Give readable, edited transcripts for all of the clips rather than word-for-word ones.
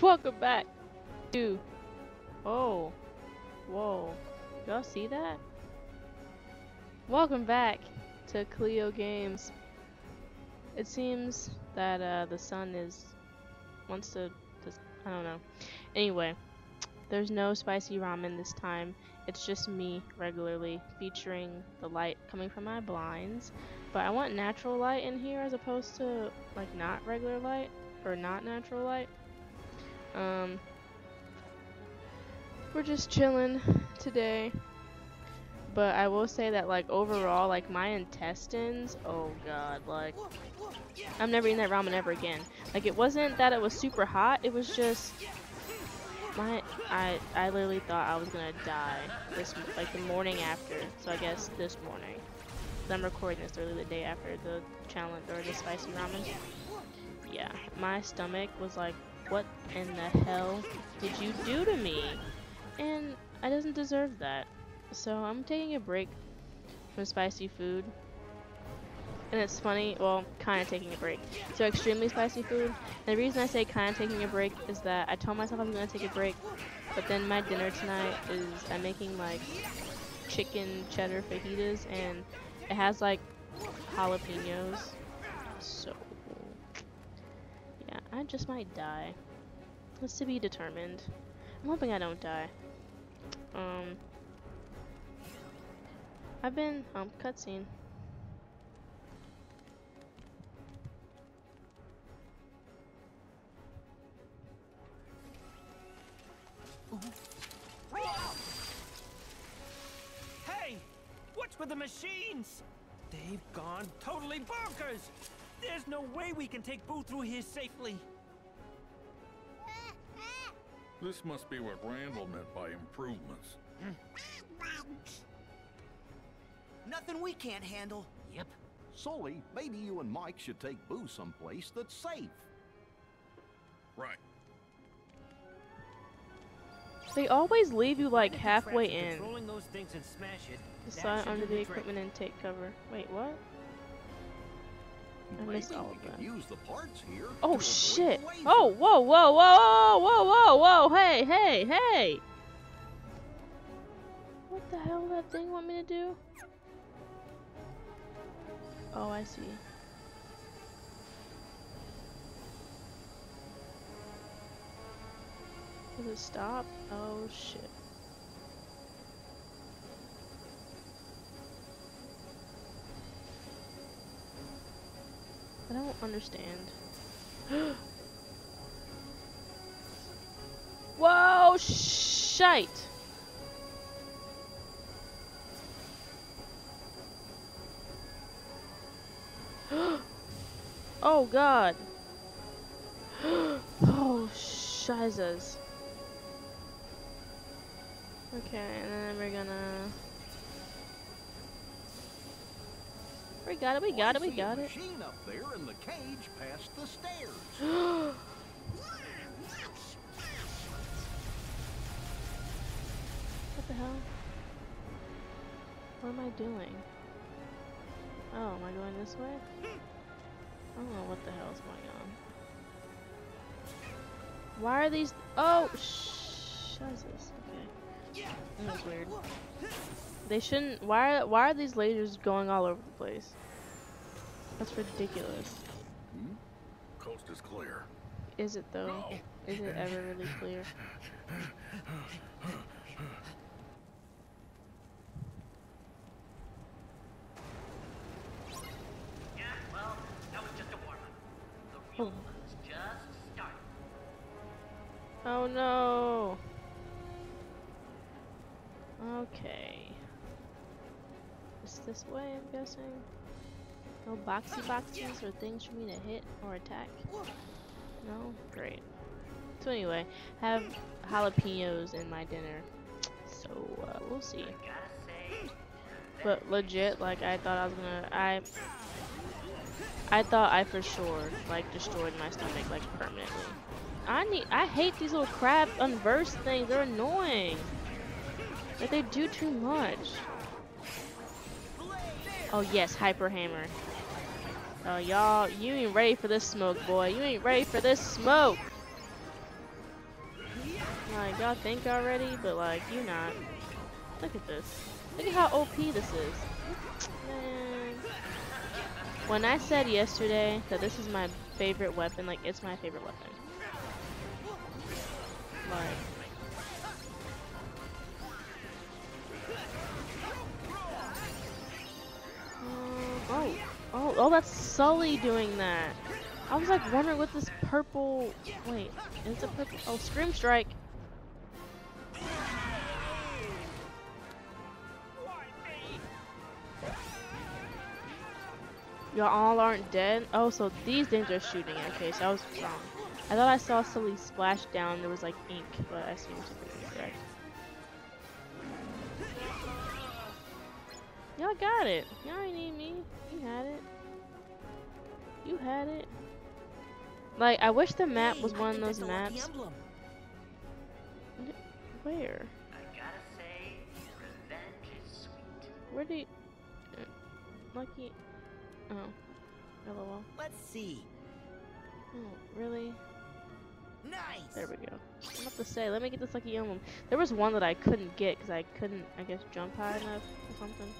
Welcome back, dude. Oh, whoa! Y'all see that? Welcome back to Khalieo Games. It seems that the sun wants to. I don't know. Anyway, there's no spicy ramen this time. It's just me regularly featuring the light coming from my blinds. But I want natural light in here as opposed to like not regular light or not natural light. We're just chilling today. But I will say that like overall, like my intestines, oh god, like I'm never eating that ramen ever again. Like it wasn't that it was super hot, it was just I literally thought I was gonna die like the morning after. So I guess this morning, I'm recording this early the day after the challenge or the spicy ramen. Yeah, my stomach was like, what in the hell did you do to me? And I doesn't deserve that. So I'm taking a break from spicy food, and it's funny, well, kind of taking a break. So extremely spicy food, and the reason I say kind of taking a break is that I told myself I'm going to take a break, but then my dinner tonight is, I'm making like chicken cheddar fajitas, and it has like jalapenos, so yeah, I just might die. That's to be determined. I'm hoping I don't die. I've been cutscene. Hey, what's with the machines? They've gone totally bonkers. There's no way we can take Boo through here safely. This must be what Randall meant by improvements. Nothing we can't handle. Yep. Sully, maybe you and Mike should take Boo someplace that's safe. Right. They always leave you like halfway in. Slide under the equipment and take cover. Wait, what? I missed all of that. Use the parts here. Oh shit! Oh, whoa, whoa, whoa, whoa, whoa, whoa, whoa! Hey, hey, hey! What the hell that thing want me to do? Oh, I see. Does it stop? Oh, shit. I don't understand. Whoa, shite! Oh god. Oh shizas. Okay, and then we're gonna We got it. Machine up there in the cage past the stairs. What the hell? What am I doing? Oh, am I going this way? I don't know what the hell is going on. Why are these? Oh, shizes. Okay, that was weird. They shouldn't. Why are these lasers going all over the place? That's ridiculous. Coast is clear. Is it though? No. Is it ever really clear? Oh. Oh no. Okay. It's this way, I'm guessing. No boxy boxes or things for me to hit or attack. No? Great. So anyway, I have jalapenos in my dinner. So we'll see. But legit, like I thought I was gonna I thought I for sure like destroyed my stomach like permanently. I hate these little crab Unversed things. They're annoying. Like they do too much. Oh yes, Hyper Hammer. Oh y'all, you ain't ready for this smoke, boy. You ain't ready for this smoke. y'all think already, but like, you not. Look at this. Look at how OP this is. Man. When I said yesterday that this is my favorite weapon, like, it's my favorite weapon. Like, oh, that's Sully doing that. I was like wondering what this purple, wait, is it purple? Oh, Scream Strike. Y'all all aren't dead? Oh, so these things are shooting. Okay, so I was wrong. I thought I saw Sully splash down, there was like ink, but I seem to be correct. Y'all got it. Y'all ain't need me. You had it. You had it. Like, I wish the map was one of those maps. Where? I gotta say, revenge is sweet. Where do you... Lucky... Oh. LOL. Let's see. Oh, really? Nice. There we go. I'm about to say, let me get this lucky emblem. There was one that I couldn't get because I couldn't, I guess, jump high enough or something.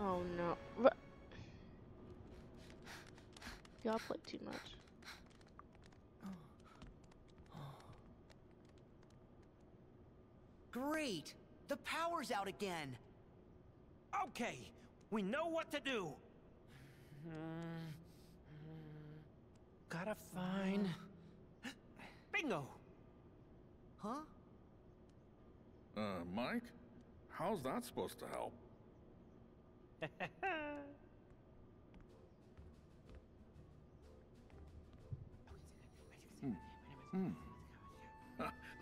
Oh no. Y'all play too much. Great! The power's out again! Okay, we know what to do! Gotta find... Bingo! Huh? Mike? How's that supposed to help?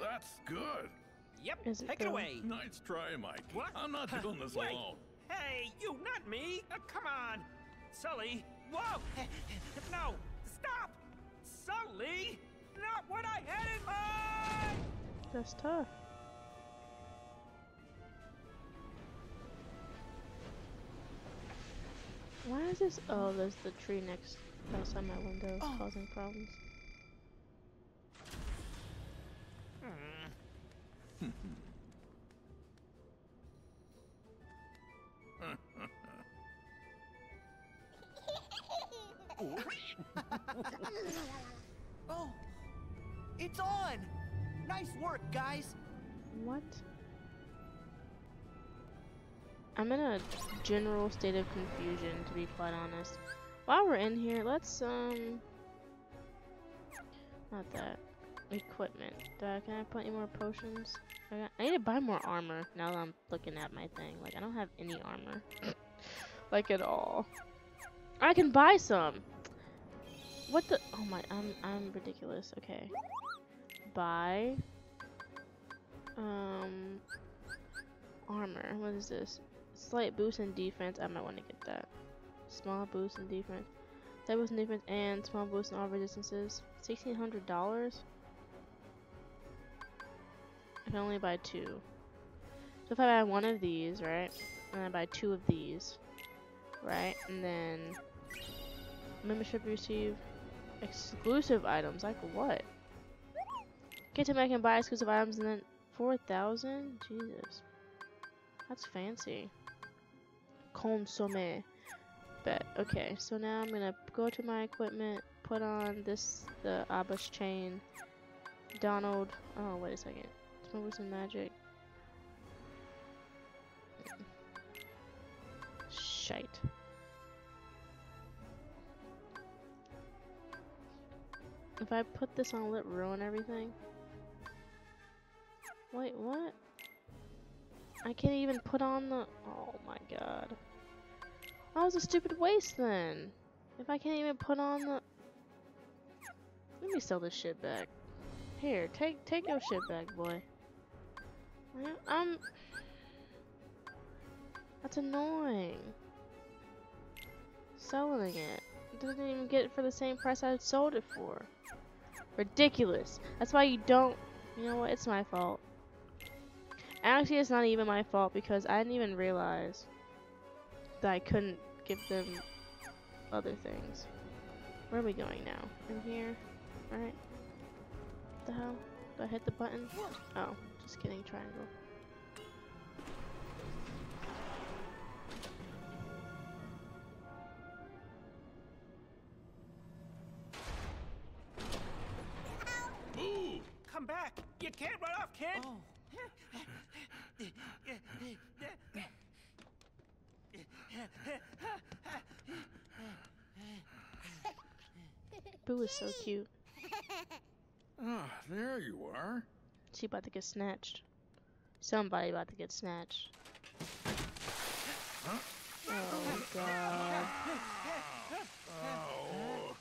That's good! Yep, take it away! Nice try, Mike. What? I'm not doing this alone. Hey, you, not me! Come on! Sully! Whoa! No! Stop! Sully! Not what I had in mind! That's tough. Why is this? Oh, there's the tree next outside my window causing problems. Oh, it's on! Nice work, guys. What? I'm in a general state of confusion, to be quite honest. While we're in here, let's not that equipment. Can I put any more potions? I need to buy more armor now that I'm looking at my thing. Like, I don't have any armor, like at all. I can buy some. What the? Oh my! I'm ridiculous. Okay, buy armor. What is this? Slight boost in defense. I might want to get that. Small boost in defense. Slight boost in defense and small boost in all resistances. $1,600. I can only buy two. So if I buy one of these, right, and I buy two of these, right, and then membership receive exclusive items. Like what? Can't tell me I can buy exclusive items and then 4,000. Jesus. That's fancy. Consomme. Bet. Okay, so now I'm gonna go to my equipment, put on this, the Abash chain. Donald. Oh, wait a second. Let's move with some magic. Shite. If I put this on, will it ruin everything? Wait, what? I can't even put on the... Oh my god. That was a stupid waste then. If I can't even put on the... Let me sell this shit back. Here, take your shit back, boy. That's annoying. Selling it. I didn't even get it for the same price I sold it for. Ridiculous. That's why you don't... You know what? It's my fault. Actually, it's not even my fault because I didn't even realize that I couldn't give them other things. Where are we going now? In here? Alright. What the hell? Do I hit the button? Oh, just kidding, triangle. Come back! You can't run off, kid! Oh. Boo is so cute. Ah, there you are. She about to get snatched. Somebody about to get snatched. Huh? Oh god. Oh,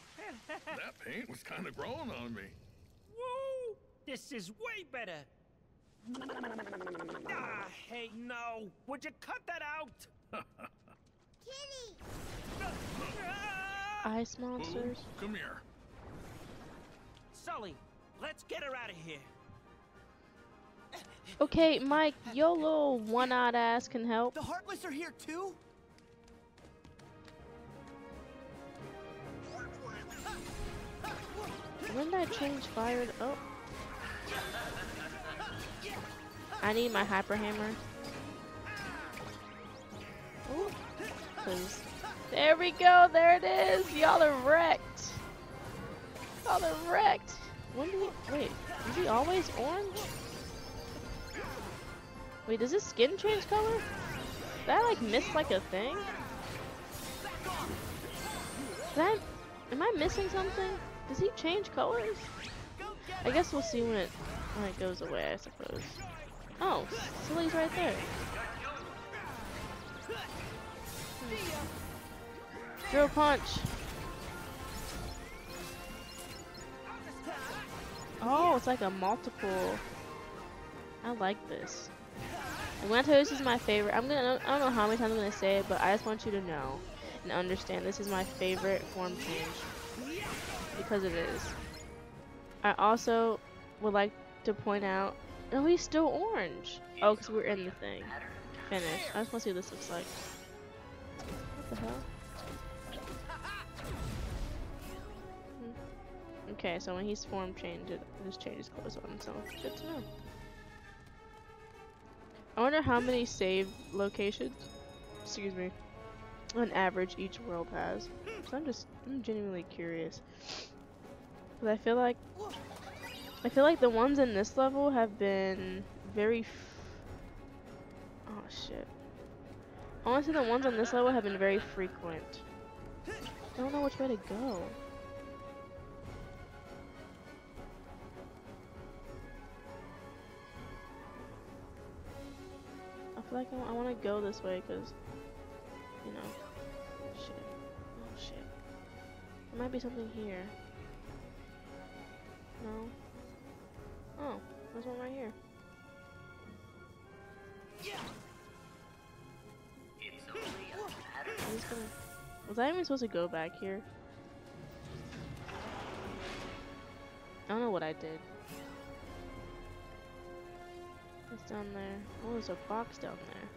that paint was kind of growing on me. Woo! This is way better. Ah, hey, no! Would you cut that out? Kitty! Ice monsters. Boo, come here. Sully, let's get her out of here. Okay, Mike, your little one-eyed ass can help. The Heartless are here too? When did I change fired up? I need my Hyper Hammer. Ooh, cause there we go, there it is! Y'all are wrecked! Y'all are wrecked! When do we... wait, is he always orange? Wait, does his skin change color? Did I like miss like a thing? Am I missing something? Does he change colors? I guess we'll see when it goes away, I suppose. Oh, Silly's right there. Drill punch. Oh, it's like a multiple. I like this. And when I tell you this is my favorite, I don't know how many times I'm gonna say it, but I just want you to know and understand this is my favorite form change because it is. I also would like to point out, no, he's still orange. Oh, because we're in the thing. Finish. I just want to see what this looks like. What the hell? Okay, so when he's form changed, it just changes clothes on himself. Good to know. I wonder how many save locations, excuse me, on average each world has. So I'm genuinely curious. But I feel like the ones in this level have been very oh shit. Honestly, the ones on this level have been very frequent. I don't know which way to go. I feel like I want to go this way because, you know, shit. Oh shit. There might be something here. No? Oh, there's one right here. Was I even supposed to go back here? I don't know what I did. It's down there. Oh, there's a box down there.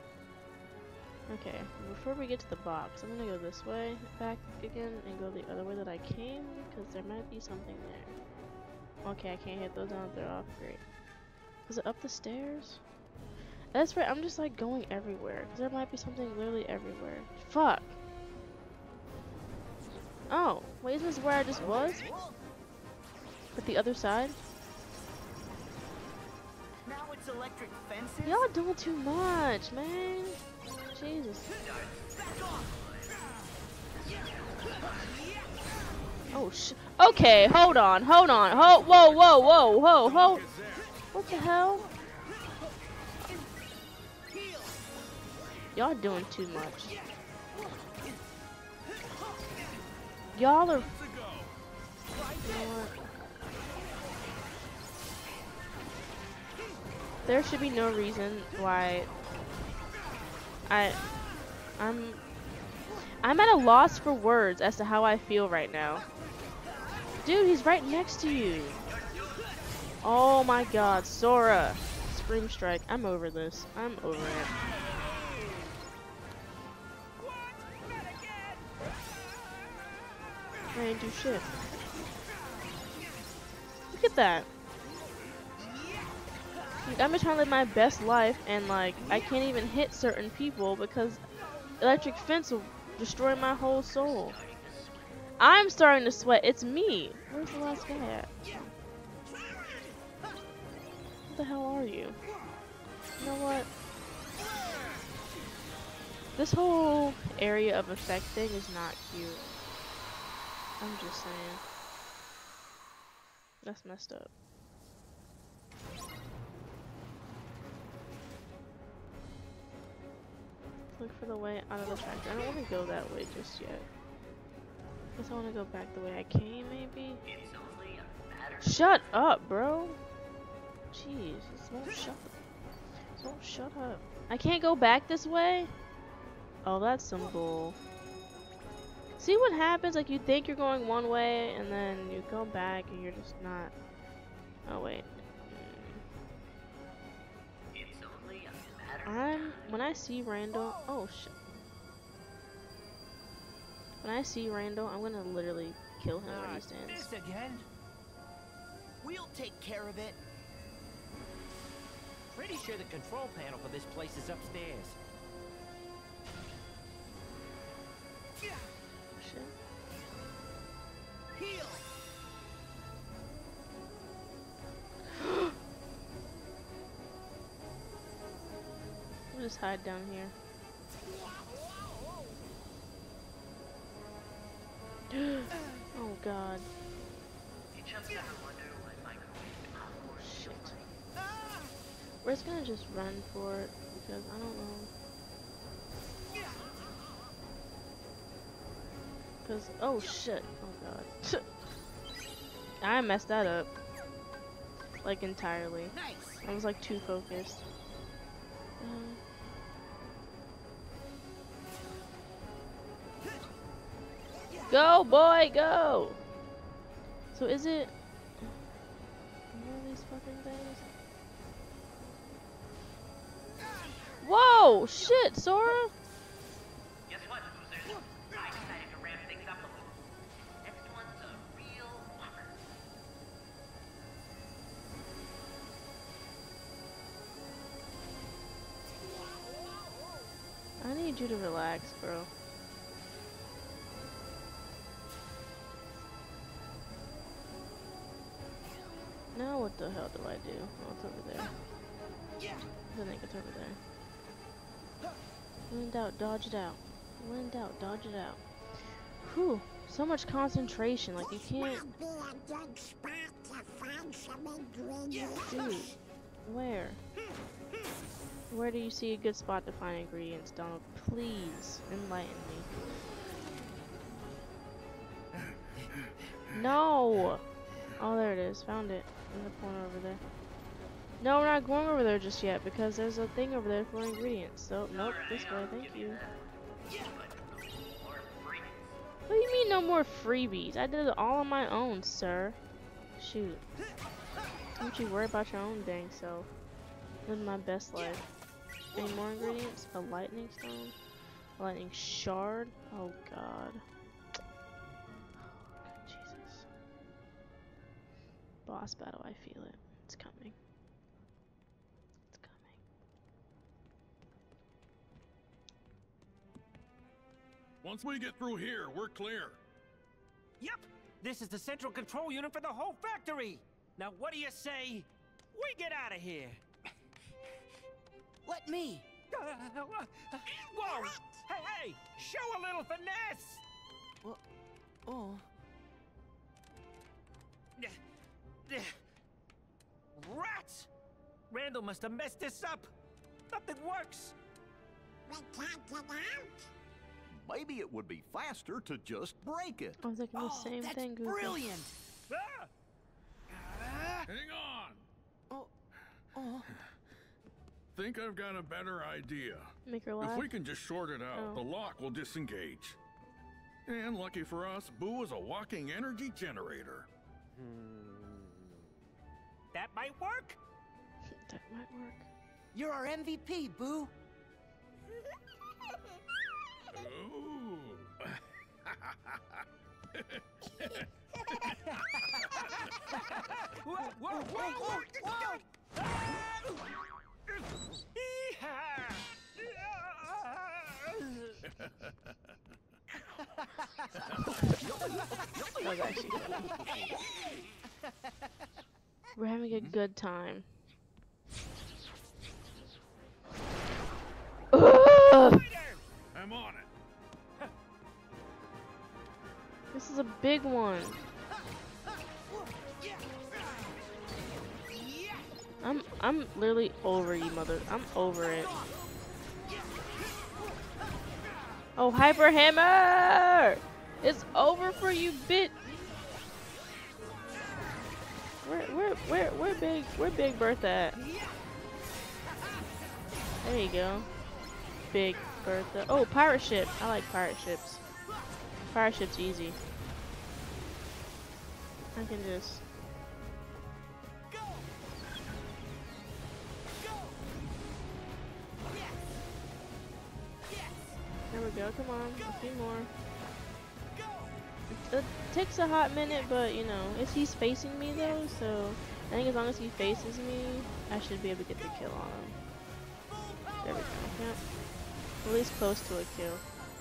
Okay, before we get to the box, I'm gonna go this way, back again, and go the other way that I came, because there might be something there. Okay, I can't hit those now that they're off. Great. Is it up the stairs? That's right, I'm just like going everywhere, because there might be something literally everywhere. Fuck! Oh, wait, isn't this where I just was? But the other side? Electric fences? Y'all doing too much, man. Jesus. Oh shit. Okay, hold on. Whoa. What the hell? Y'all doing too much. Y'all are. There should be no reason why I'm at a loss for words as to how I feel right now. Dude, he's right next to you. Oh my god, Sora. Scream strike. I'm over this. I'm over it. I ain't do shit. Look at that. Like, I've been trying to live my best life, and like I can't even hit certain people because electric fence will destroy my whole soul. I'm starting to sweat. It's me. Where's the last guy at? What the hell are you? You know what? This whole area of effect thing is not cute. I'm just saying. That's messed up. Look for the way out of the tractor. I don't want to go that way just yet. I guess I want to go back the way I came, maybe? It's only a matter. Shut up, bro! Jeez, this won't shut up. This won't shut up. I can't go back this way? Oh, that's some bull. See what happens? Like, you think you're going one way, and then you go back, and you're just not... Oh, wait. It's only a matter of time. When I see Randall... Oh, shit. When I see Randall, I'm gonna literally kill him where he stands. This again? We'll take care of it. Pretty sure the control panel for this place is upstairs. Shit. Heal. We'll just hide down here. Oh God. You just never wonder why microwave popcorn is so funny. We're just gonna just run for it because I don't know. Cause oh shit. Oh God. I messed that up. Like entirely. Nice. I was like too focused. Go, boy, go! So is it... One of these fucking things? Whoa! Shit, Sora! Guess what, losers? I decided to ramp things up a little. Next one's a real whopper. I need you to relax, bro. Now what the hell do I do? Oh, it's over there. I think it's over there. When in doubt, dodge it out. When in doubt, dodge it out. Whew, so much concentration, like you can't... Dude, where? Where do you see a good spot to find ingredients, Donald? Please, enlighten me. No! Oh, there it is. Found it. In the corner over there. No, we're not going over there just yet because there's a thing over there for ingredients. So, nope, this way. Thank you. What do you mean no more freebies? I did it all on my own, sir. Shoot. Don't you worry about your own dang self. Living my best life. Any more ingredients? A lightning stone? A lightning shard? Oh, God. Boss battle, I feel it. It's coming. It's coming. Once we get through here, we're clear. Yep! This is the central control unit for the whole factory! Now what do you say? We get out of here! Let me! Whoa! Hey, hey! Show a little finesse! Well, oh... Rats! Randall must have messed this up. Nothing works. We can't get out. Maybe it would be faster to just break it. I was thinking the same thing. That's brilliant. Ah! Hang on. Oh. Oh. Think I've got a better idea. Make her laugh. If we can just short it out, the lock will disengage. And lucky for us, Boo is a walking energy generator. That might work. That might work. You're our MVP, Boo. Oh. Whoa, whoa, whoa, whoa, whoa. We're having a good time. I'm on it. This is a big one. I'm literally over you, mother. I'm over it. Oh, Hyper Hammer! It's over for you, bitch. Where Big Bertha at? There you go. Big Bertha. Oh, pirate ship. I like pirate ships. Pirate ship's easy. I can just there we go, come on, a few more. It takes a hot minute, but you know, if he's facing me though, so I think as long as he faces me, I should be able to get the kill on him. There we go, yep. At least close to a kill.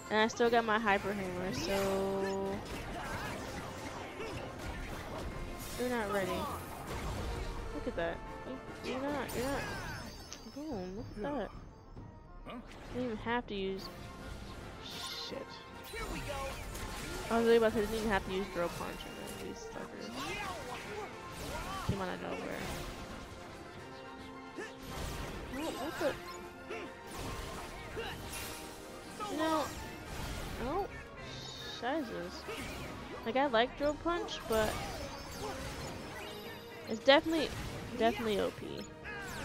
And I still got my Hyper Hammer, so you're not ready. Look at that. You're not. Boom, look at that. I didn't even have to use. Shit. Here we go. I was really about to even have to use drill punch on these suckers. Came out of nowhere. Oh, what's it? No. Oh. Sizes. Like I like drill punch, but it's definitely OP,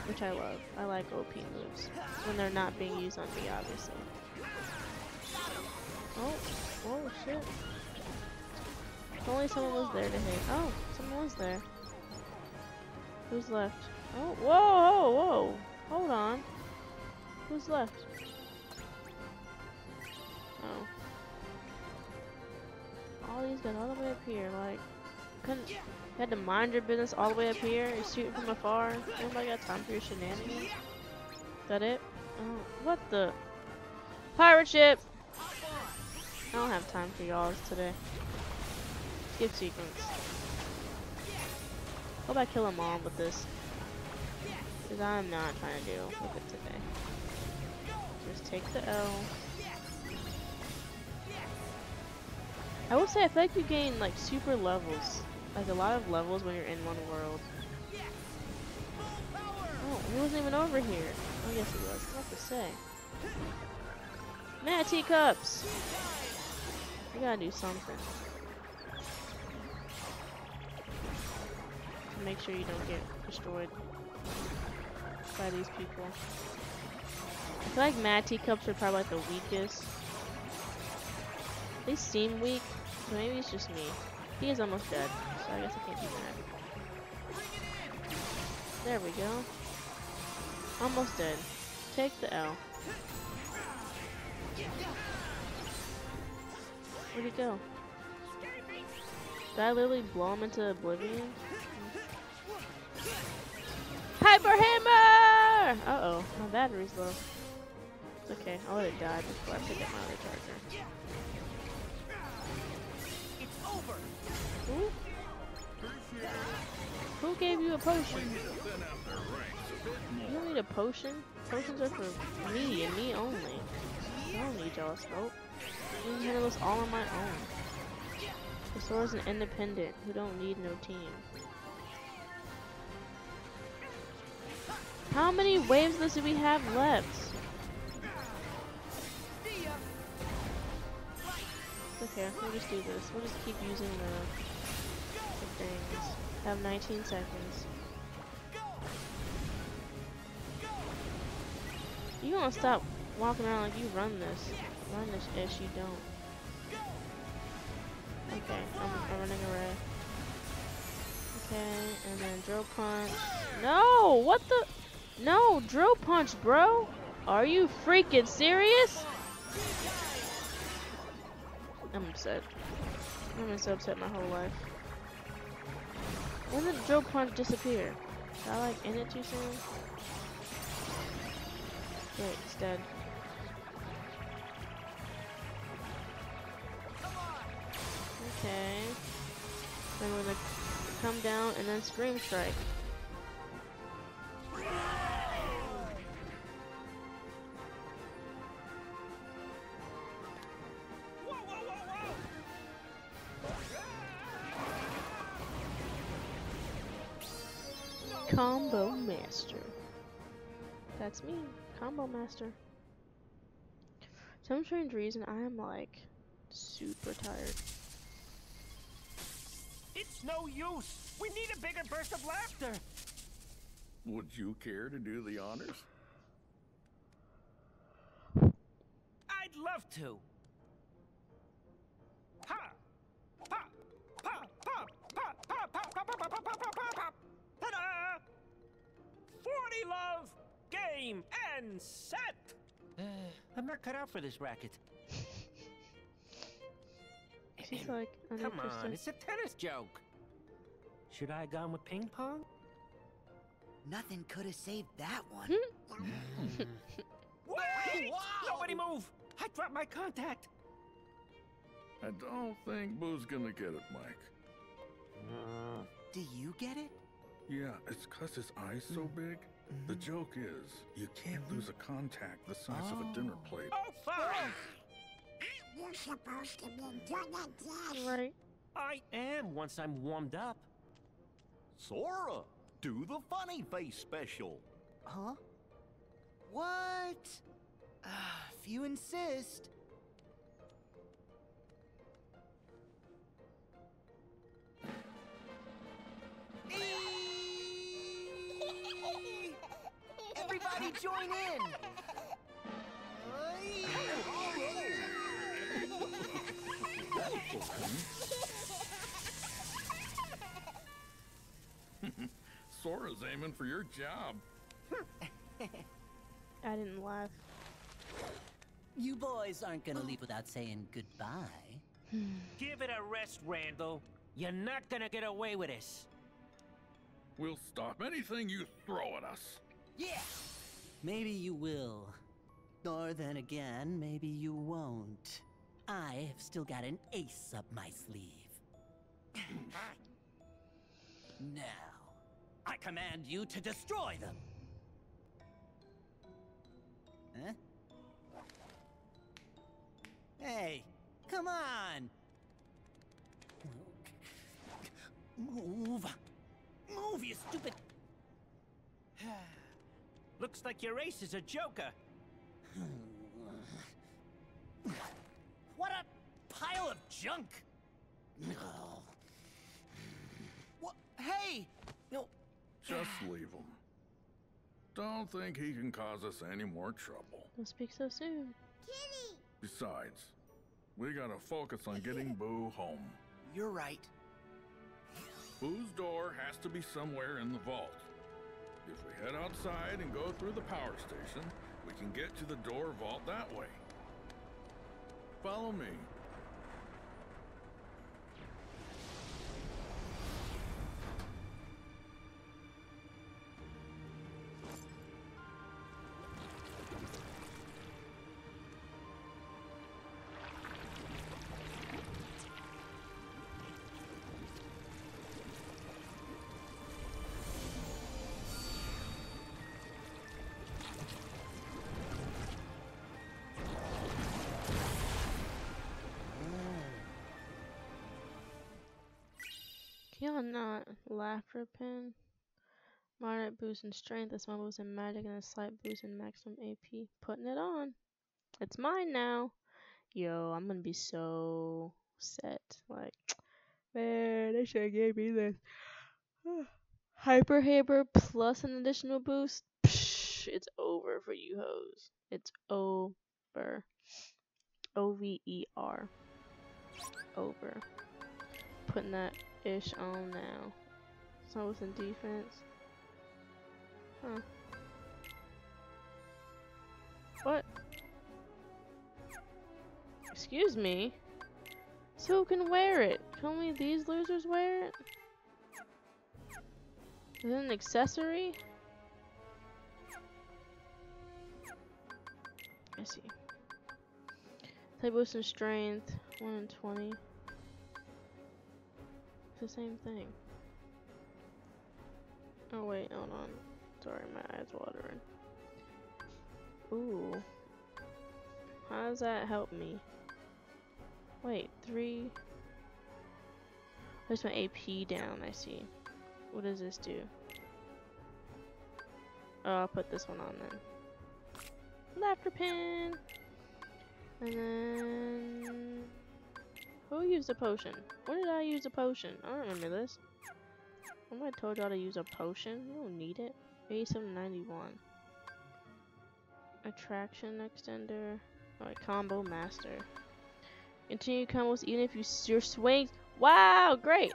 which I love. I like OP moves when they're not being used on me, obviously. Oh shit. If only someone was there to hit. Oh, someone was there. Who's left? Oh, whoa. Hold on. Who's left? Oh. Ollie's got all the way up here, like, couldn't, you had to mind your business all the way up here and shoot from afar. Anybody got time for your shenanigans? Is that it? Oh, what the? Pirate ship! I don't have time for y'all's today. Skip sequence. Hope I kill them all with this. Because I'm not trying to deal with it today. Just take the L. I will say, I feel like you gain like super levels. Like a lot of levels when you're in one world. Oh, he wasn't even over here. Oh, yes he was. What to say? Man, teacups! I gotta do something. To make sure you don't get destroyed by these people. I feel like Mad Teacups are probably like the weakest. They seem weak, so maybe it's just me. He is almost dead, so I guess I can't do that. There we go. Almost dead. Take the L. Where'd he go? Did I literally blow him into oblivion? Hyper Hammer! Uh-oh, my battery's low. It's okay, I'll let it die before I pick up my other charger. It's over. Who gave you a potion? You don't need a potion. Potions are for me and me only. I don't need y'all's help. I can handle this all on my own. The Sora's an independent who don't need no team. How many waves of this do we have left? Okay, we'll just do this. We'll just keep using the things. I have 19 seconds. You gonna stop walking around like you run this. Run this ish, you don't. Okay, I'm running away. Okay, and then drill punch. No! What the? No! Drill punch, bro! Are you freaking serious? I'm upset. I've been so upset my whole life. When did drill punch disappear? Did I like end it too soon? Wait, it's dead. Okay. Then we're gonna come down and then Scream Strike. Combo Master. That's me, Combo Master. For some strange reason, I am like super tired. It's no use. We need a bigger burst of laughter. Would you care to do the honors? I'd love to. Ha! Pop! Pop! Pop! Pop! Pop! Pop! Pop! Pop! Pop! Pop! Pop! Pop! Ta-da! 40 love! Game and set! I'm not cut out for this racket. She's like, come on, it's a tennis joke. Should I have gone with ping pong? Nothing could have saved that one. Wait! Wow! Nobody move! I dropped my contact. I don't think Boo's gonna get it, Mike. Do you get it? Yeah, it's cause his eye's so big. The joke is, you can't lose a contact the size of a dinner plate. Oh, fine! I was supposed to be done at this. Right. I am once I'm warmed up. Sora, do the funny face special. Huh? What? If you insist. Everybody join in! Sora's aiming for your job. I didn't laugh. You boys aren't gonna leave without saying goodbye. Give it a rest, Randall. You're not gonna get away with this. We'll stop anything you throw at us. Yeah! Maybe you will. Or then again, maybe you won't. I have still got an ace up my sleeve. Now, I command you to destroy them! Huh? Hey, come on! Move! Move, you stupid... Looks like your ace is a joker. What a pile of junk! No. What? Hey! No. Just leave him. Don't think he can cause us any more trouble. Don't speak so soon. Kitty! Besides, we gotta focus on getting Boo home. You're right. Boo's door has to be somewhere in the vault. If we head outside and go through the power station, we can get to the door vault that way. Follow me. Y'all not laughter pin. Moderate boost in strength, a small boost in magic, and a slight boost in maximum AP. Putting it on. It's mine now. Yo, I'm gonna be so set. Like, man, they should have gave me this. Hyper Hammer plus an additional boost. Psh, it's over for you hoes. It's over. O-V-E-R. Over. Putting that ish on now. So I was in defense. Huh. What? Excuse me? So who can wear it? Can only these losers wear it? Is it an accessory? I see. Type boost and strength, 1 in 20. It's the same thing. Oh wait, hold on. Sorry, my eyes watering. Ooh. How does that help me? Wait, 3. Where's my AP down? I see. What does this do? Oh, I'll put this one on then. Laughter pin! And then... Who used a potion? When did I use a potion? I don't remember this. Remember I told y'all to use a potion? You don't need it. 8791. Attraction extender. Alright, combo master. Continue combos even if your swings. Wow, great!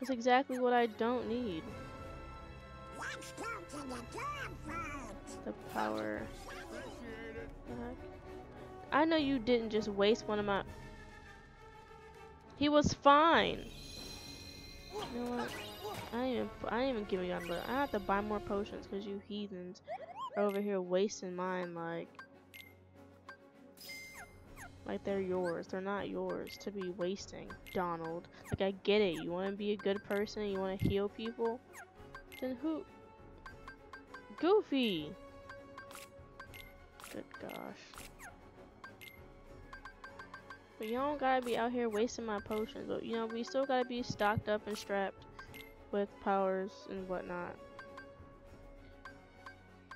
That's exactly what I don't need. Let's go to the dogfight. The power. I know you didn't just waste one of my. He was fine. You know what? I ain't even giving up. I have to buy more potions because you heathens are over here wasting mine like they're yours. They're not yours to be wasting, Donald. Like, I get it. You want to be a good person. You want to heal people. Then who? Goofy. Good gosh. But y'all don't gotta be out here wasting my potions. But you know, we still gotta be stocked up and strapped with powers and whatnot.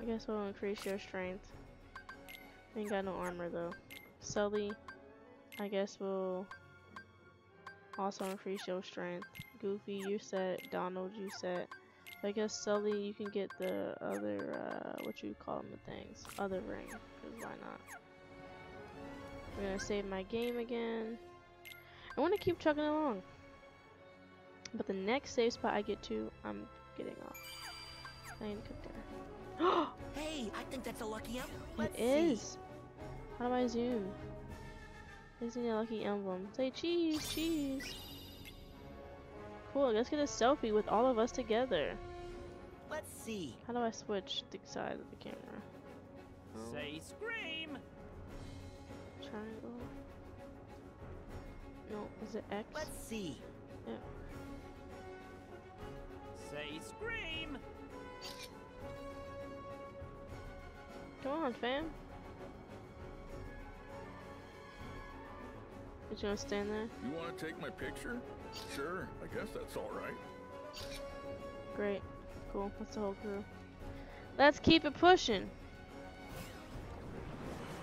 I guess we'll increase your strength. Ain't got no armor though. Sully, I guess we'll also increase your strength. Goofy, you set. Donald, you set. I guess Sully, you can get the other, what you call them, the things. Other ring, because why not? We're gonna save my game again. I want to keep chugging along. But the next save spot I get to, I'm getting off. I ain't good there. Hey, I think that's a lucky emblem. Let's see. It is. How do I zoom? Isn't it a lucky emblem? Say cheese, cheese. Cool, let's get a selfie with all of us together. Let's see. How do I switch the side of the camera? Oh. Say scream. Triangle. No, is it X? Let's see. Yeah. Say scream. Come on, fam. Did you want to stand there? You want to take my picture? Sure, I guess that's alright. Great. Cool. That's the whole crew. Let's keep it pushing.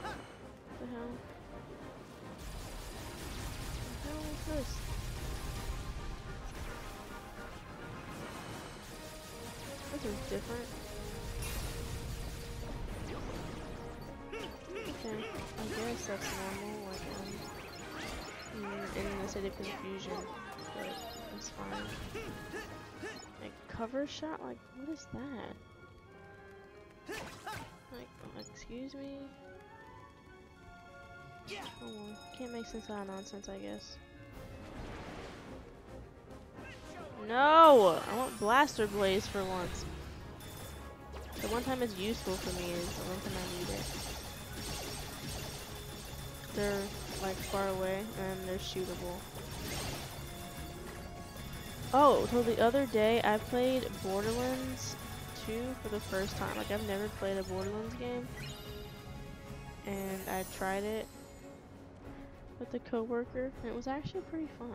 What the hell? What the hell is this? This is different. Okay, I guess that's normal. In the state of confusion, but it's fine. Like, cover shot? Like, what is that? Like, excuse me? Oh, can't make sense out of nonsense, I guess. No! I want blaster blaze for once. The one time it's useful for me is the one time I need it. They're like far away and they're shootable. Oh, so the other day I played Borderlands 2 for the first time. Like, I've never played a Borderlands game, and I tried it with a coworker and it was actually pretty fun.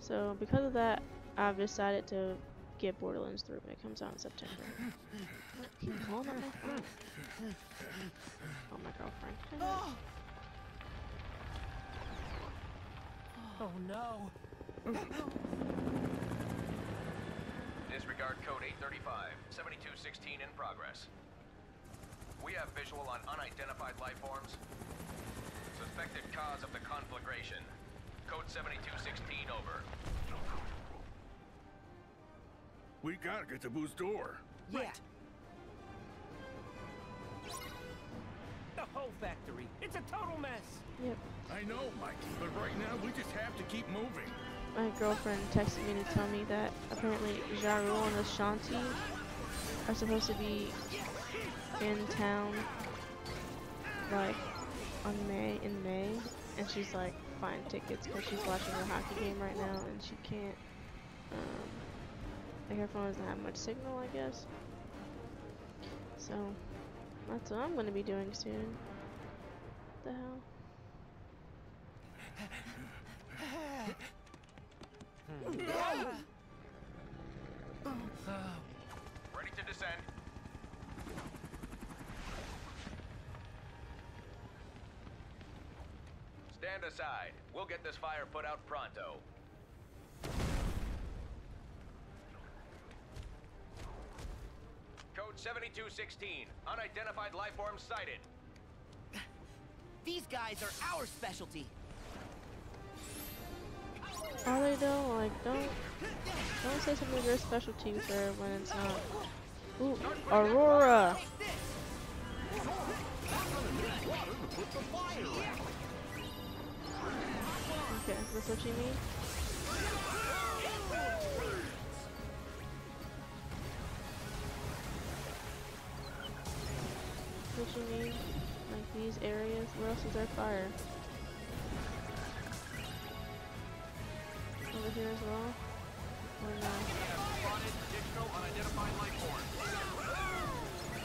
So because of that, I've decided to get Borderlands 3 when it comes out in September. Keep calling on my phone. Oh, my girlfriend. Oh no! Disregard code 835, 7216 in progress. We have visual on unidentified life forms. Suspected cause of the conflagration. Code 7216 over. We gotta get to Boo's door. Yeah. Right. The whole factory. It's a total mess. Yep. I know, Mikey, but right now we just have to keep moving. My girlfriend texted me to tell me that apparently Ja Rule and Ashanti are supposed to be in town like in May, and she's like find tickets because she's watching her hockey game right now and she can't like her phone doesn't have much signal, I guess. So that's what I'm gonna be doing soon. What the hell? Ready to descend. Stand aside. We'll get this fire put out pronto. Code 7216. Unidentified lifeform sighted. These guys are our specialty. Are they though? Like, don't say something your specialty for when it's not. Ooh, Aurora. Okay, that's what you mean. That's what you mean? Like these areas? Where else is there fire? Over here as well? Or no?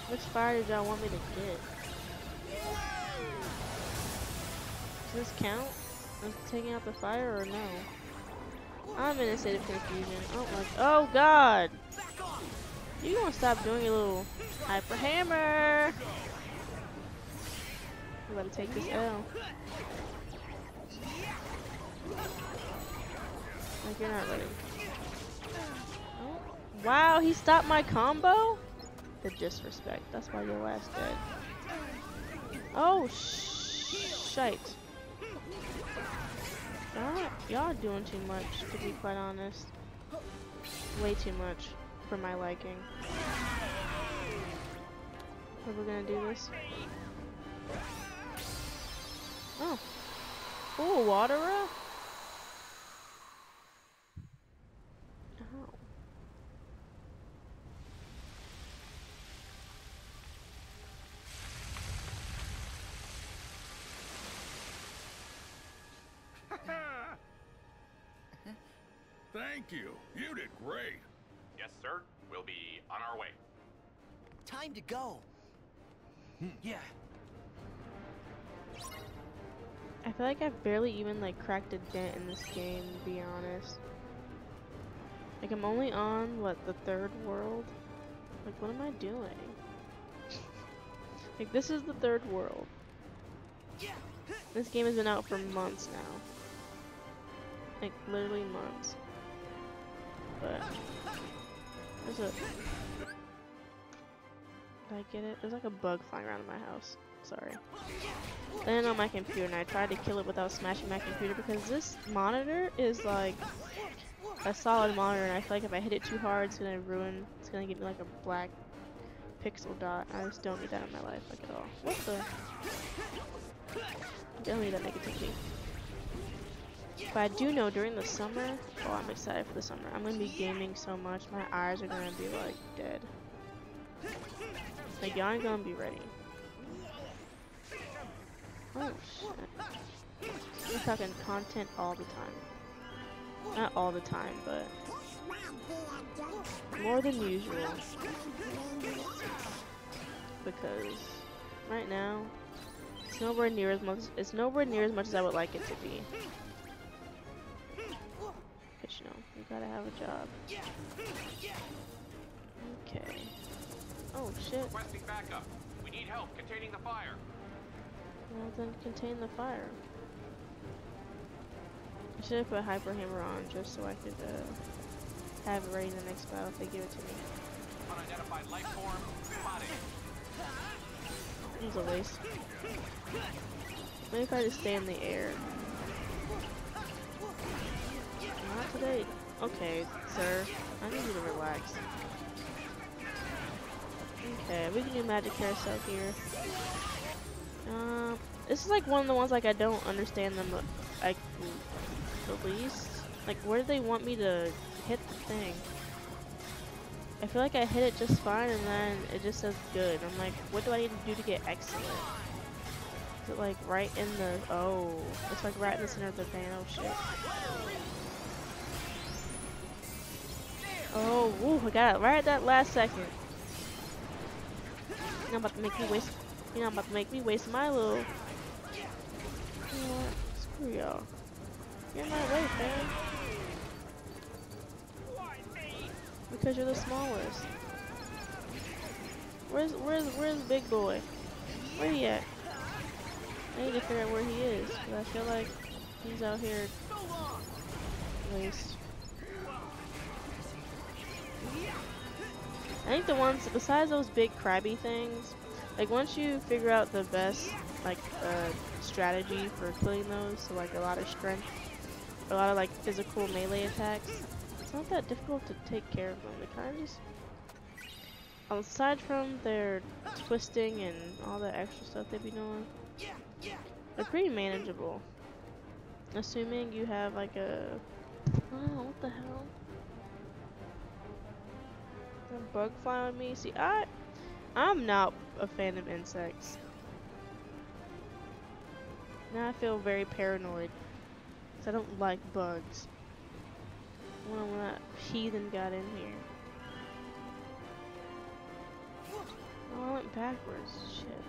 Which fire did y'all want me to get? Does this count? I'm taking out the fire or no? I'm in a state of confusion. Oh my, oh god! You gonna stop doing your little Hyper Hammer! I'm gonna take this L. Like, you're not ready. Oh. Wow, he stopped my combo? The disrespect. That's why your ass dead. Oh, shite. Y'all doing too much, to be quite honest. Way too much for my liking. Are we gonna do this? Oh. Oh, Waterer? Thank you. You did great. Yes, sir. We'll be on our way. Time to go. Yeah. I feel like I've barely even like cracked a dent in this game, to be honest. Like I'm only on what, the third world? Like what am I doing? Like this is the third world. This game has been out for months now. Like literally months. But there's a did I get it? There's like a bug flying around in my house. Sorry. Landed on my computer and I tried to kill it without smashing my computer because this monitor is like a solid monitor and I feel like if I hit it too hard it's gonna ruin, it's gonna give me like a black pixel dot. I just don't need that in my life like at all. What the? I don't need that negativity. But I do know during the summer, oh I'm excited for the summer. I'm gonna be gaming so much, my eyes are gonna be like dead. Like y'all ain't gonna be ready. Oh shit. We're talking content all the time. Not all the time, but more than usual. Because right now, it's nowhere near as much as I would like it to be. No, you gotta have a job. Okay. Oh shit. Requesting backup. We need help containing the fire. Well then contain the fire. I should have put Hyper Hammer on just so I could have it ready in the next battle if they give it to me. Unidentified life form spotted. It was a waste. Maybe if I just stay in the air. Not today. Okay, sir. I need you to relax. Okay, we can do magic carousel here. This is like one of the ones like I don't understand them like the least. Like, where do they want me to hit the thing? I feel like I hit it just fine and then it just says good. I'm like, what do I need to do to get excellent? Is it like right in the... oh. It's like right in the center of the thing. Oh shit. Oh, woo, I got it right at that last second. You're not about to make me waste... you're not about to make me waste my little... you know what? Screw y'all. You're my way, man. Because you're the smallest. Where's big boy? Where he at? I need to figure out where he is, but I feel like he's out here at least. I think the ones besides those big crabby things, like once you figure out the best like strategy for killing those, so like a lot of strength, a lot of like physical melee attacks, it's not that difficult to take care of them. They kind of just, aside from their twisting and all that extra stuff they be doing, they're pretty manageable. Assuming you have like a, oh, what the hell? Is a bug flying on me? See, I'm not a fan of insects. Now I feel very paranoid because I don't like bugs. When that heathen got in here. Oh, I went backwards. Shit.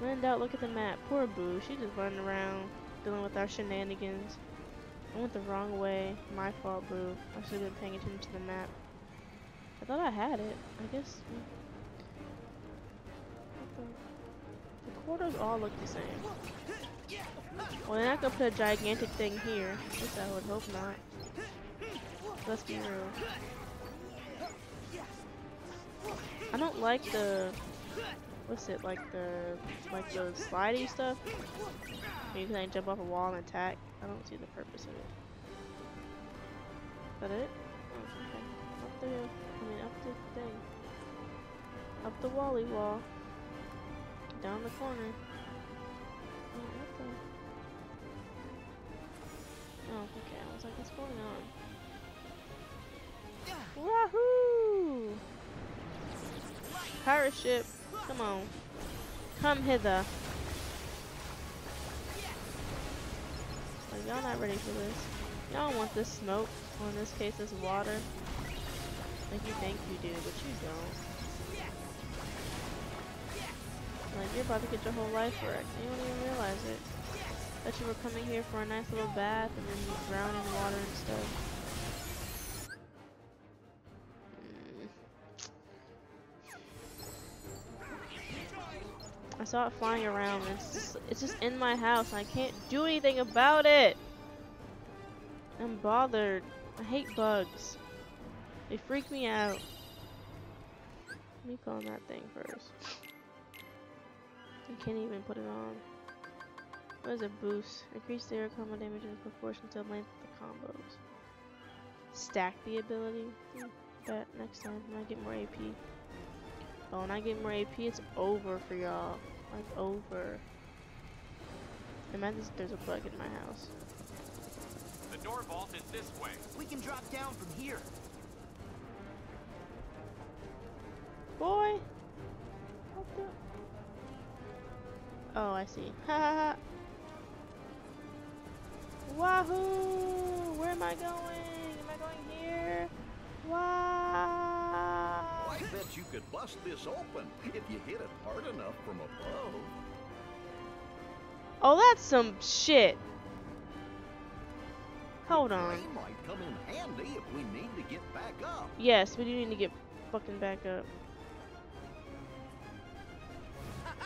When in doubt, look at the map. Poor Boo. She just running around dealing with our shenanigans. I went the wrong way. My fault, Boo. I should have been paying attention to the map. I thought I had it. I guess. The quarters all look the same. Well, they're not gonna put a gigantic thing here. At least I would hope not. Let's be real. I don't like the... what's it? Like the... like the slidey stuff? You can like jump off a wall and attack. I don't see the purpose of it. Is that it? Oh, okay. Up the... I mean, up the thing. Up the wally wall. Down the corner. Oh, okay, I was like, what's going on? Wahoo! Pirate ship, come on. Come hither. Like, y'all not ready for this. Y'all want this smoke, or in this case, this water. Like, you think you do, but you don't. Like, you're about to get your whole life wrecked, and you don't even realize it. I thought you were coming here for a nice little bath and then you drown in water and stuff. I saw it flying around and it's just in my house and I can't do anything about it! I'm bothered. I hate bugs. They freak me out. Let me call that thing first. I can't even put it on. What is a boost? Increase their combo damage in proportion to the length of the combos. Stack the ability. Bet next time when I get more AP. Oh, when I get more AP, it's over for y'all. Like, over. Imagine there's a bug in my house. The door vault is this way. We can drop down from here. Boy! What the? Oh, I see. Ha ha ha! Wahoo! Where am I going? Am I going here? Wow! I bet you could bust this open if you hit it hard enough from above. Oh, that's some shit. Hold on. They might come in handy if we need to get back up. Yes, we do need to get fucking back up.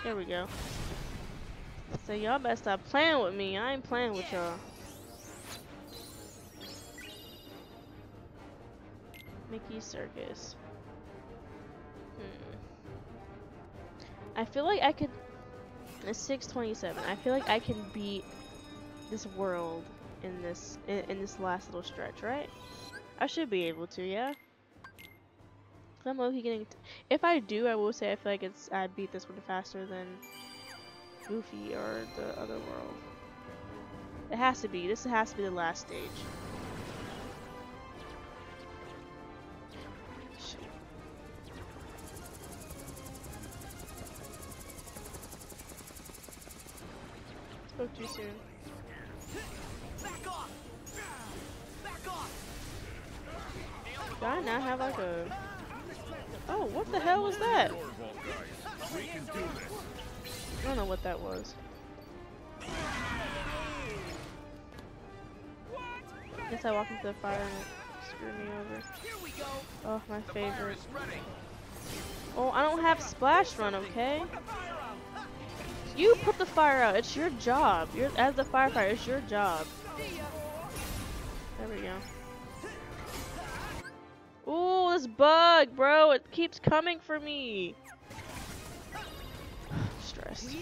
There we go. So y'all better stop playing with me. I ain't playing with y'all. Mickey's Circus. I feel like I could... It's 627. I feel like I can beat this world in this last little stretch, right? I should be able to, yeah? I'm low-key getting... if I do, I will say I feel like it's... I beat this one faster than Goofy or the other world. It has to be. This has to be the last stage. Spoke too soon. Back off! Back off! Do I not have like a... Oh, what the hell was that? I don't know what that was. I guess I walk into the fire and it screwed me over. Oh, my favorite. Oh, I don't have splash run, okay? You put the fire out. It's your job. You're as the firefighter. It's your job. There we go. Ooh, this bug, bro. It keeps coming for me. Stress.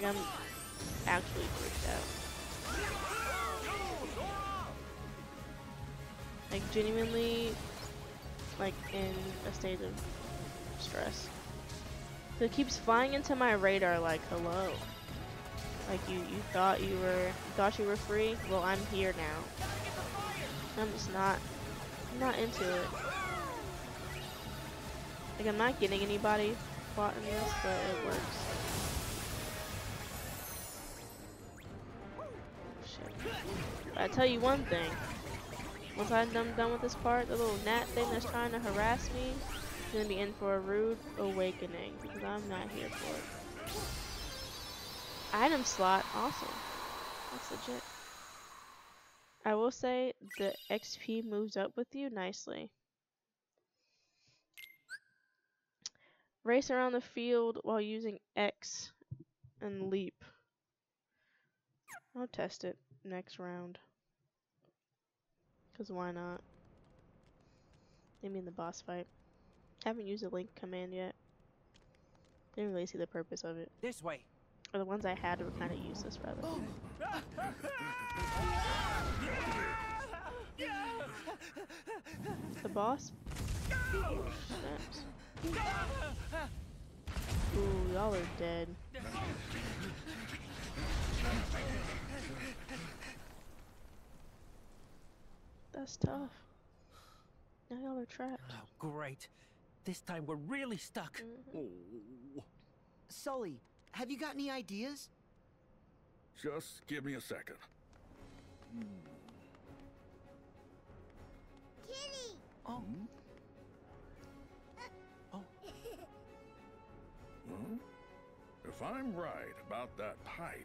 Yeah, I'm actually freaked out. Like, genuinely, like, in a state of stress. So it keeps flying into my radar like, hello. Like you thought you were free? Well, I'm here now. I'm just not into it. Like I'm not getting anybody fought in this, but it works. Shit. But I tell you one thing. Once I'm done with this part, the little gnat thing that's trying to harass me is gonna be in for a rude awakening because I'm not here for it. Item slot, awesome. That's legit. I will say the XP moves up with you nicely. Race around the field while using X and leap. I'll test it next round. Cause why not? Maybe in the boss fight. Haven't used the link command yet. Didn't really see the purpose of it. This way. Or the ones I had were kind of useless, rather. The boss? Oh, snaps. Ooh, y'all are dead. That's tough. Now y'all are trapped. Oh, great. This time we're really stuck. Mm-hmm. Oh. Sully. Have you got any ideas? Just give me a second. Kitty! Oh. Oh. Hmm? If I'm right about that pipe...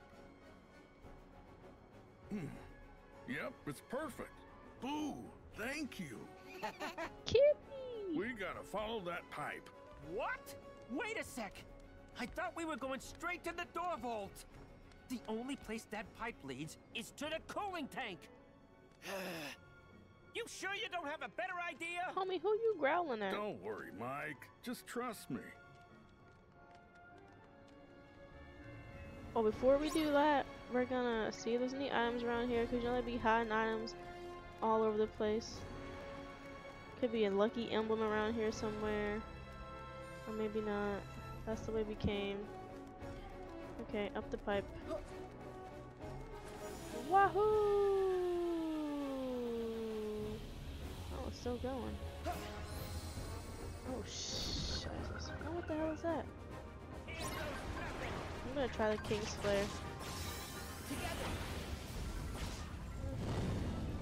Hmm. Yep, it's perfect. Boo! Thank you! Kitty! We gotta follow that pipe. What? Wait a sec! I thought we were going straight to the door vault. The only place that pipe leads is to the cooling tank. You sure you don't have a better idea? Homie, who you growling at? Don't worry, Mike. Just trust me. Well, before we do that, we're gonna see if there's any items around here. Cause you know they be hiding items all over the place. Could be a lucky emblem around here somewhere. Or maybe not. That's the way we came. Okay, up the pipe. Wahoo! Oh, it's still going. Oh, shit. Oh, what the hell is that? I'm gonna try the King's Flare.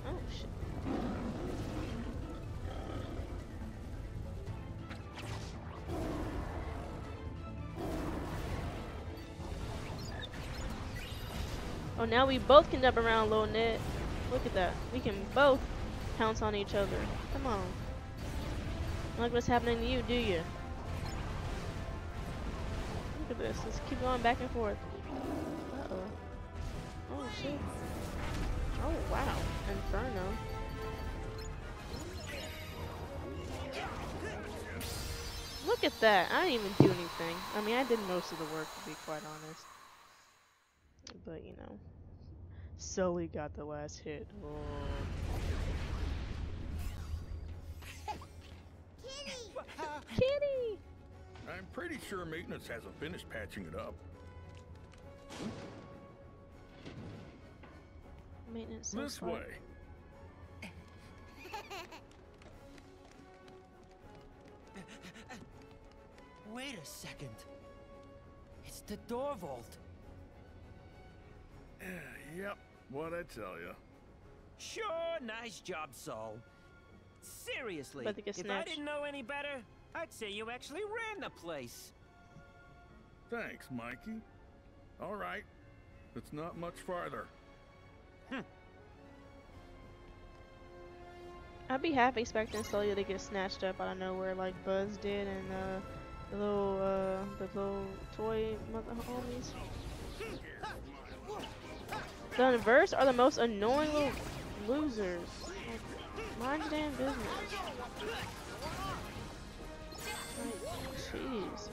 Oh, shit. Oh, now we both can jump around, little Ned. Look at that. We can both pounce on each other. Come on. Look what's happening to you, do you? Look at this. Let's keep going back and forth. Uh-oh. Oh, shit. Oh, wow. Inferno. Look at that. I didn't even do anything. I mean, I did most of the work, to be quite honest. But you know, Sully got the last hit. Oh. Kitty! Kitty! I'm pretty sure maintenance hasn't finished patching it up. Maintenance. This way. Wait a second. It's the door vault. Yep, what I tell you. Sure, nice job, Saul. Seriously, if I didn't know any better, I'd say you actually ran the place. Thanks, Mikey. All right, it's not much farther. I'd be half expecting Celia to get snatched up out of nowhere like Buzz did and the little toy mother homies. The Unversed are the most annoying little losers. Like, mind your damn business. Like, jeez.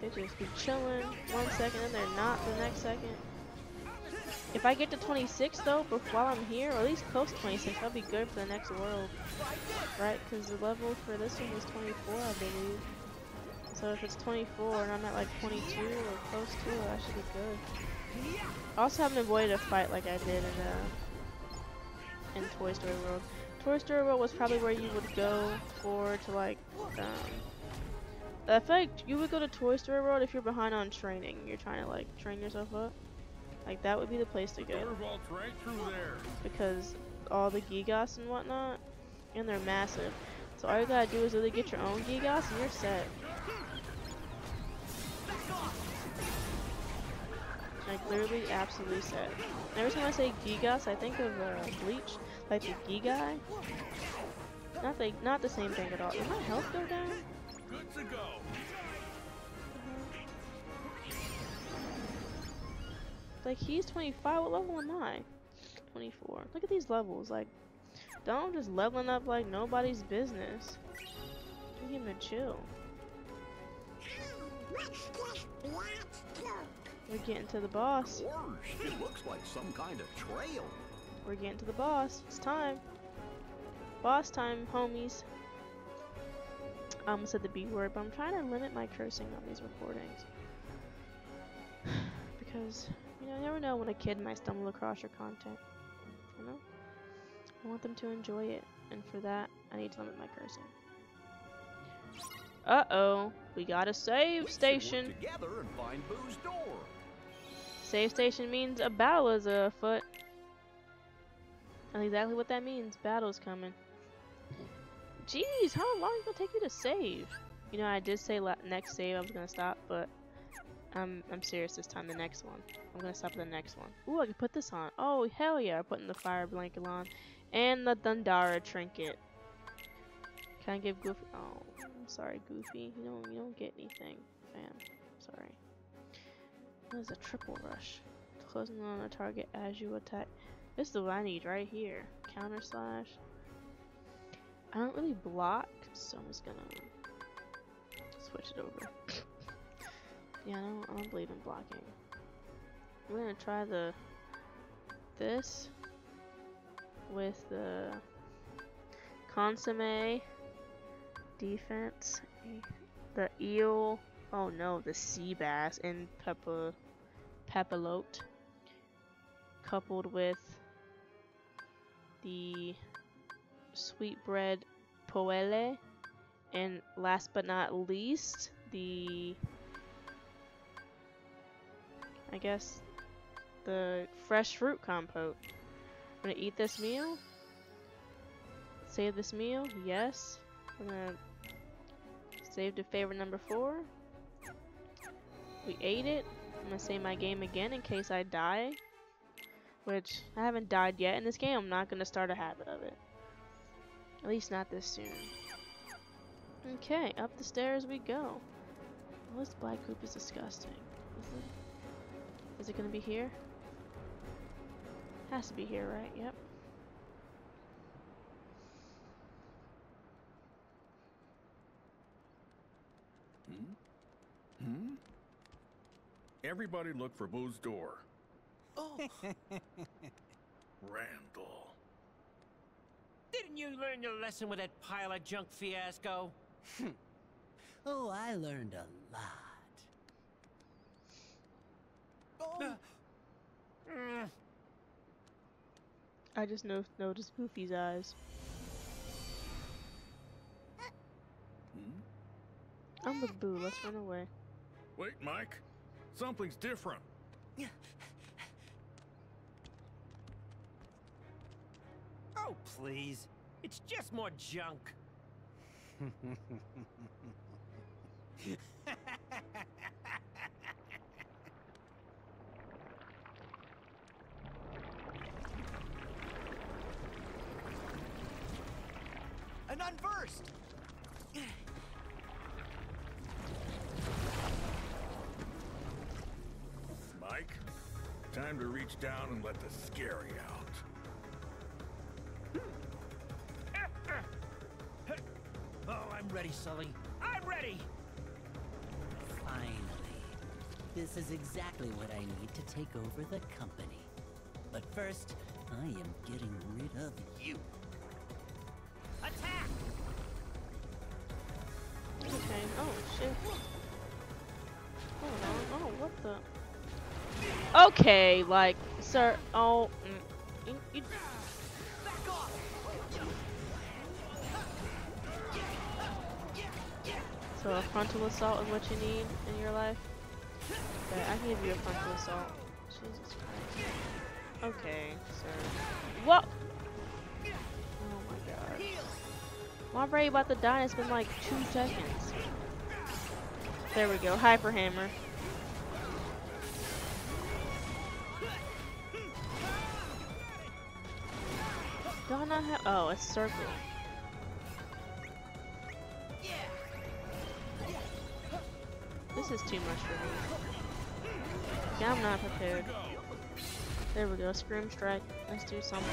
They just be chilling one second and they're not the next second. If I get to 26 though, but while I'm here, or at least close to 26, I'll be good for the next world, right? Because the level for this one was 24, I believe. So if it's 24 and I'm at like 22 or close to it, I should be good. I also haven't avoided a fight like I did in Toy Story World. Toy Story World was probably where you would go for to like. I feel like you would go to Toy Story World if you're behind on training. You're trying to like train yourself up. Like that would be the place to go. Right through there. Because all the Gigas and whatnot, and they're massive. So all you gotta do is really get your own Gigas and you're set. Like literally absolutely set. And every time I say Gigas, I think of Bleach, like the Gigai. Not the same thing at all. Did my health go down? Good to go. Like he's 25, what level am I? 24. Look at these levels, like don't just leveling up like nobody's business. Give him a chill. We're getting to the boss. It looks like some kind of trail. We're getting to the boss. It's time. Boss time, homies. I almost said the B word, but I'm trying to limit my cursing on these recordings. Because you know, you never know when a kid might stumble across your content, you know? I want them to enjoy it, and for that, I need to limit my cursing. Uh-oh, we got a save station! Together and find Boo's door. Save station means a battle is afoot. That's exactly what that means, battle's coming. Jeez, how long is it gonna take you to save? You know, I did say next save I was gonna stop, but... I'm serious this time, the next one. I'm gonna stop at the next one. Ooh, I can put this on. Oh, hell yeah, I'm putting the fire blanket on. And the Dundara trinket. Can I give Goofy? Oh, I'm sorry, Goofy. You don't get anything, fam. Sorry. What is a triple rush? Closing on a target as you attack. This is what I need right here. Counter slash. I don't really block, so I'm just gonna switch it over. Yeah, I don't believe in blocking. We're gonna try this with the consomme defense, the eel. Oh no, the sea bass and papalote, coupled with the sweetbread poelle, and last but not least the. I guess the fresh fruit compote. I'm gonna eat this meal. Save this meal, yes. I'm gonna save to favorite number 4. We ate it. I'm gonna save my game again in case I die. Which I haven't died yet in this game. I'm not gonna start a habit of it. At least not this soon. Okay, up the stairs we go. Well, this black goop is disgusting. Is it gonna be here? Has to be here, right? Yep. Everybody look for Boo's door. Oh. Randall. Didn't you learn your lesson with that pile of junk fiasco? Oh, I learned a lot. I just noticed Goofy's eyes. I'm with Boo. Let's run away. Wait, Mike. Something's different. Oh, please. It's just more junk. An Unversed! Mike, time to reach down and let the scary out. Oh, I'm ready, Sully. I'm ready! Finally. This is exactly what I need to take over the company. But first, I am getting rid of you. Attack! Okay, oh shit. Hold on, oh, what the? Okay, like, sir, oh, you back off! So a frontal assault is what you need in your life? Okay, I can give you a frontal assault. Jesus Christ. Okay, sir. Whoa! My brain about to die. It's been like 2 seconds. There we go. Hyper Hammer. Do I not have? Oh, a circle. This is too much for me. Yeah, I'm not prepared. There we go. Scream strike. Let's do something.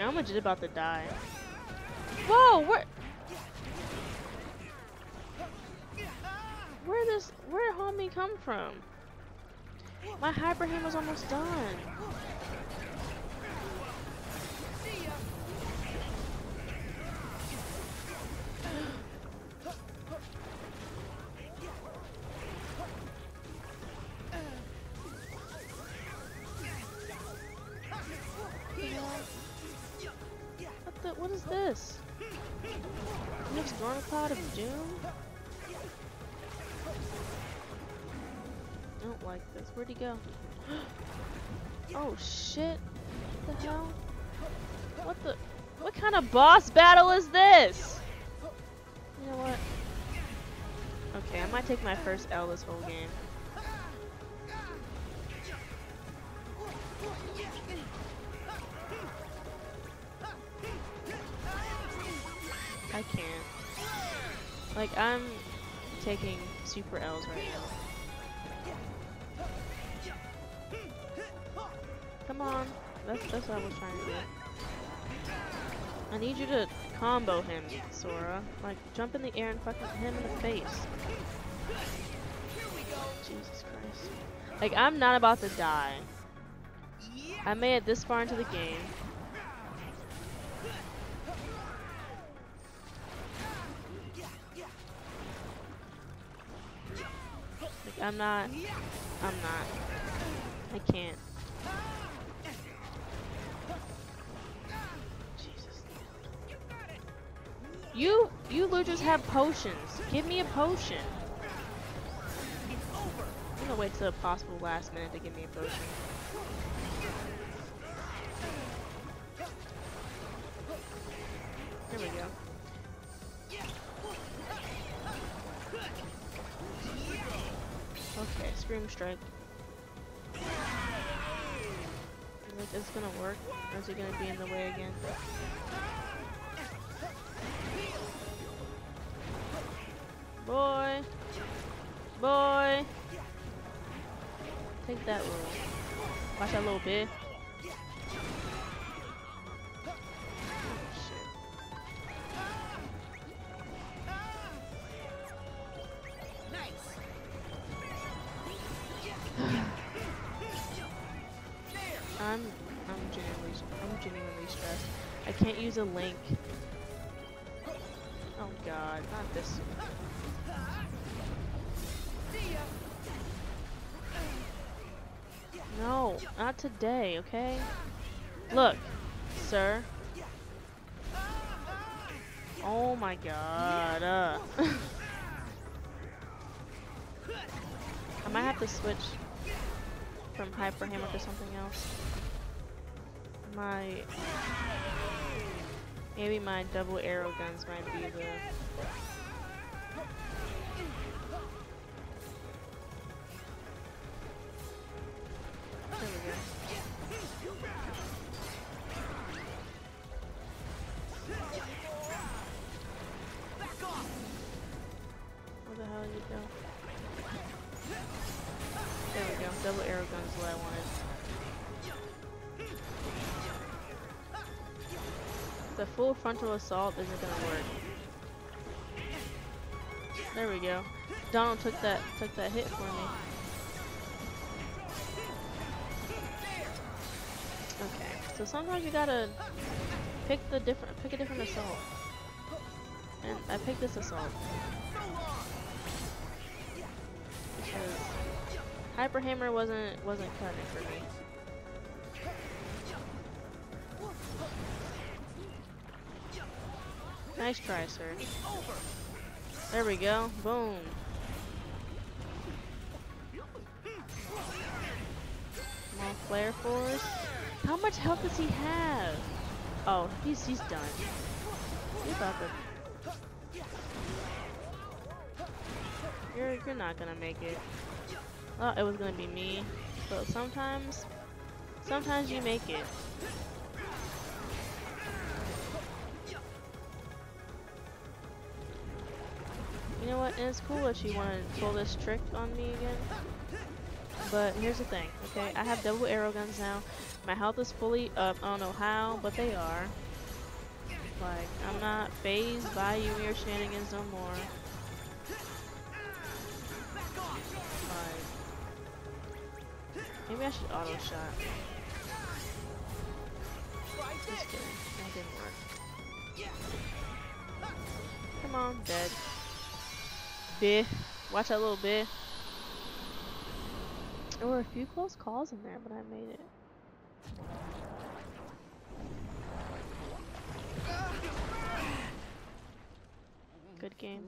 I'm legit about to die. Whoa, where did homie come from? My Hyper Hammer's almost done. What is this? New storm cloud of doom? I don't like this. Where'd he go? Oh shit. What the hell? What kind of boss battle is this? You know what? Okay, I might take my first L this whole game. I can't. Like, I'm taking super L's right now. Come on. That's what I was trying to do. I need you to combo him, Sora. Like, jump in the air and fucking hit him in the face. Jesus Christ. Like, I'm not about to die. I made it this far into the game. I can't. Jesus. You losers have potions. Give me a potion. I'm gonna wait till a possible last minute to give me a potion. There we go. Okay, Scream Strike. Is this gonna work? Or is it gonna be in the way again? Boy! Boy! Take that little. Watch that little bit. I'm genuinely stressed. I can't use a link. Oh god, not this one. No, not today, okay? Look, sir. Oh my god. I might have to switch from Hyper Hammer to something else. Maybe my double arrow guns might be the... There we go. Where the hell did it go? There we go. Double arrow gun is what I wanted. The full frontal assault isn't gonna work. There we go. Donald took that hit for me. So sometimes you gotta pick a different assault. And I picked this assault. Because Hyper Hammer wasn't cutting it for me. Nice try, sir. There we go. Boom. More flare force. How much health does he have? Oh, he's done. You're about to... You're not gonna make it. Oh, it was gonna be me. But sometimes you make it. You know what? And it's cool that you wanna pull this trick on me again. But here's the thing, okay? I have double arrow guns now. My health is fully up. I don't know how, but they are. Like, I'm not phased by you and your shenanigans no more. Like, maybe I should auto shot. Just kidding. That didn't work. Come on, dead. Beh. Watch that little beh. There were a few close calls in there, but I made it. Good game.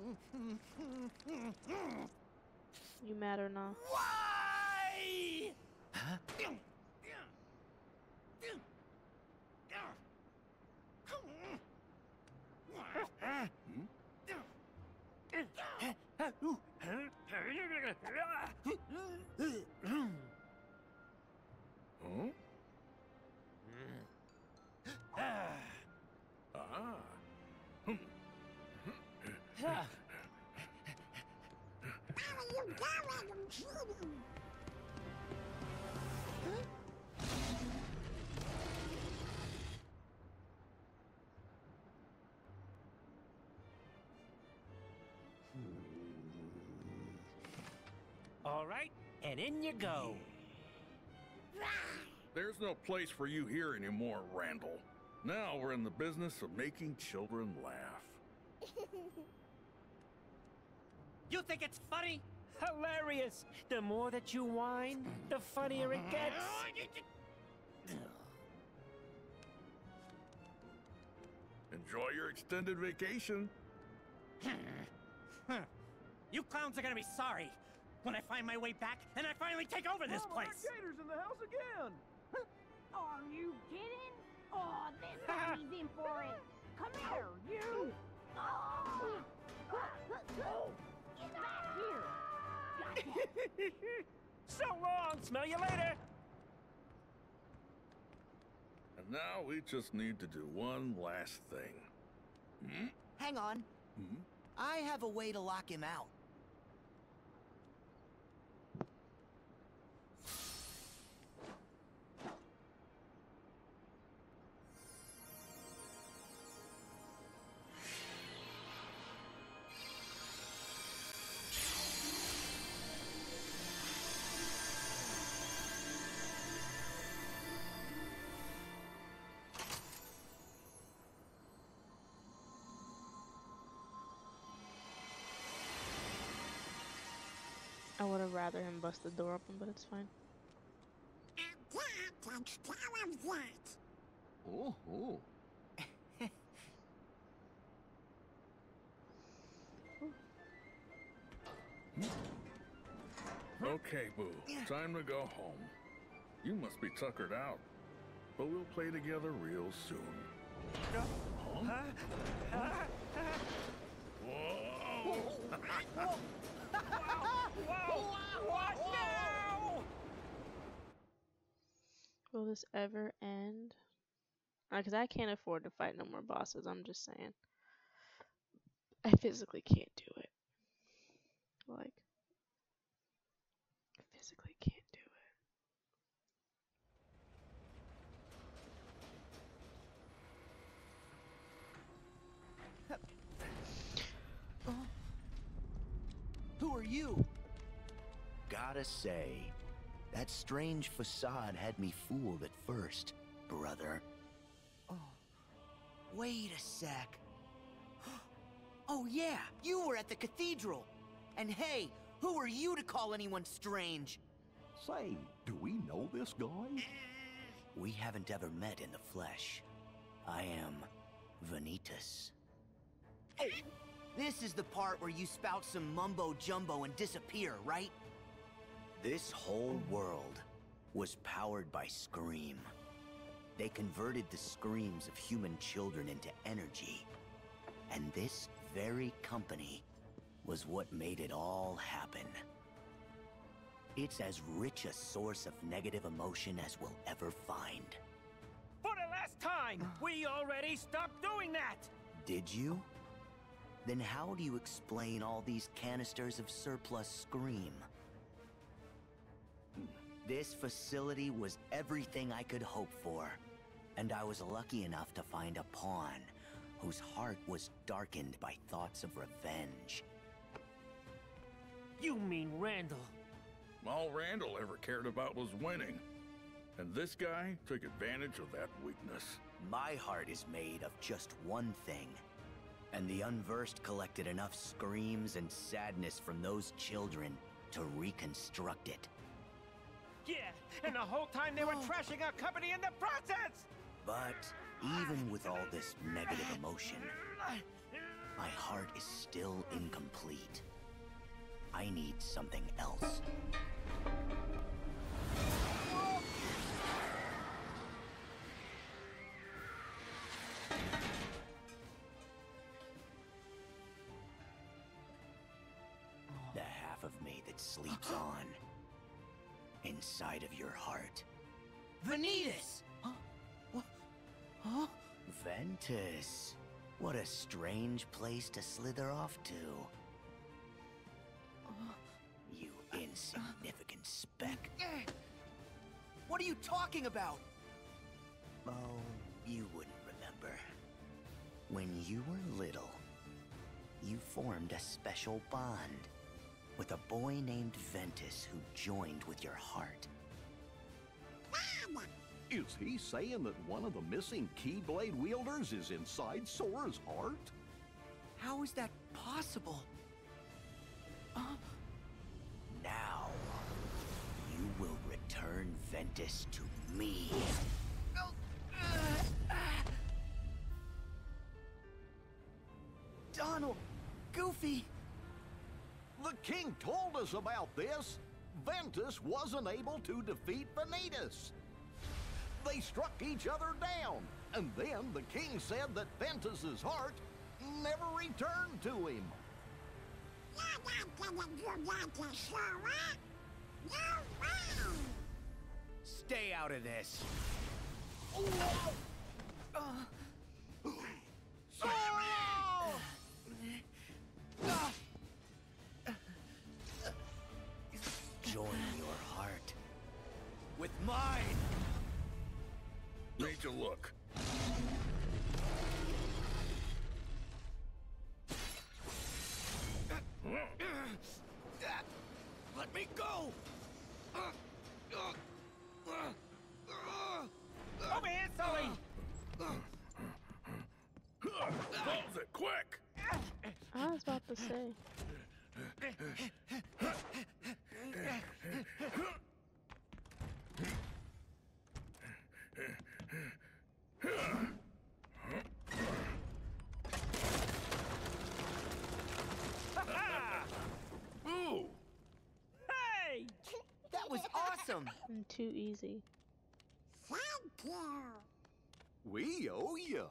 You mad or not? Why? Huh? Hmm? All right, and in you go. There's no place for you here anymore, Randall. Now we're in the business of making children laugh. You think it's funny? Hilarious! The more that you whine, the funnier it gets. Enjoy your extended vacation. You clowns are gonna be sorry when I find my way back and I finally take over this place. Well, my gator's in the house again. Are you kidding? Oh, this baby's in for it. Come here, you! Oh. Get back here! So long! Smell you later! And now we just need to do one last thing. Hmm? Hang on. Hmm? I have a way to lock him out. have rather him bust the door open, but it's fine. Oh, oh. Okay, Boo. Time to go home. You must be tuckered out. But we'll play together real soon. Huh? Whoa! Whoa! Whoa! What now? Will this ever end? Because I can't afford to fight no more bosses, I'm just saying. I physically can't do it. Like, physically can't do it. Oh. Who are you? Gotta say, that strange facade had me fooled at first, brother. Oh, wait a sec. Oh yeah, you were at the cathedral. And hey, who are you to call anyone strange? Say, do we know this guy? We haven't ever met in the flesh. I am Vanitas. Oh, this is the part where you spout some mumbo-jumbo and disappear, right? This whole world was powered by Scream. They converted the screams of human children into energy. And this very company was what made it all happen. It's as rich a source of negative emotion as we'll ever find. For the last time, we already stopped doing that! Did you? Then how do you explain all these canisters of surplus Scream? This facility was everything I could hope for, and I was lucky enough to find a pawn whose heart was darkened by thoughts of revenge. You mean Randall? All Randall ever cared about was winning. And this guy took advantage of that weakness. My heart is made of just one thing. And the Unversed collected enough screams and sadness from those children to reconstruct it. Yeah, and the whole time they were trashing our company in the process! But even with all this negative emotion, my heart is still incomplete. I need something else. The half of me that sleeps on inside of your heart. Vanitas! Huh? What? Huh? Ventus. What a strange place to slither off to. You insignificant speck. What are you talking about? Oh, you wouldn't remember. When you were little, you formed a special bond with a boy named Ventus who joined with your heart. Is he saying that one of the missing Keyblade wielders is inside Sora's heart? How is that possible? Now, you will return Ventus to me. Donald! Goofy! The king told us about this. Ventus wasn't able to defeat Vanitas. They struck each other down, and then the king said that Ventus's heart never returned to him. Stay out of this. Join your heart with mine. Need to look. Let me go! Over here, Sully! Close it, quick! I was about to say. Ooh! Hey! That was awesome! And too easy. Thank you! We owe you.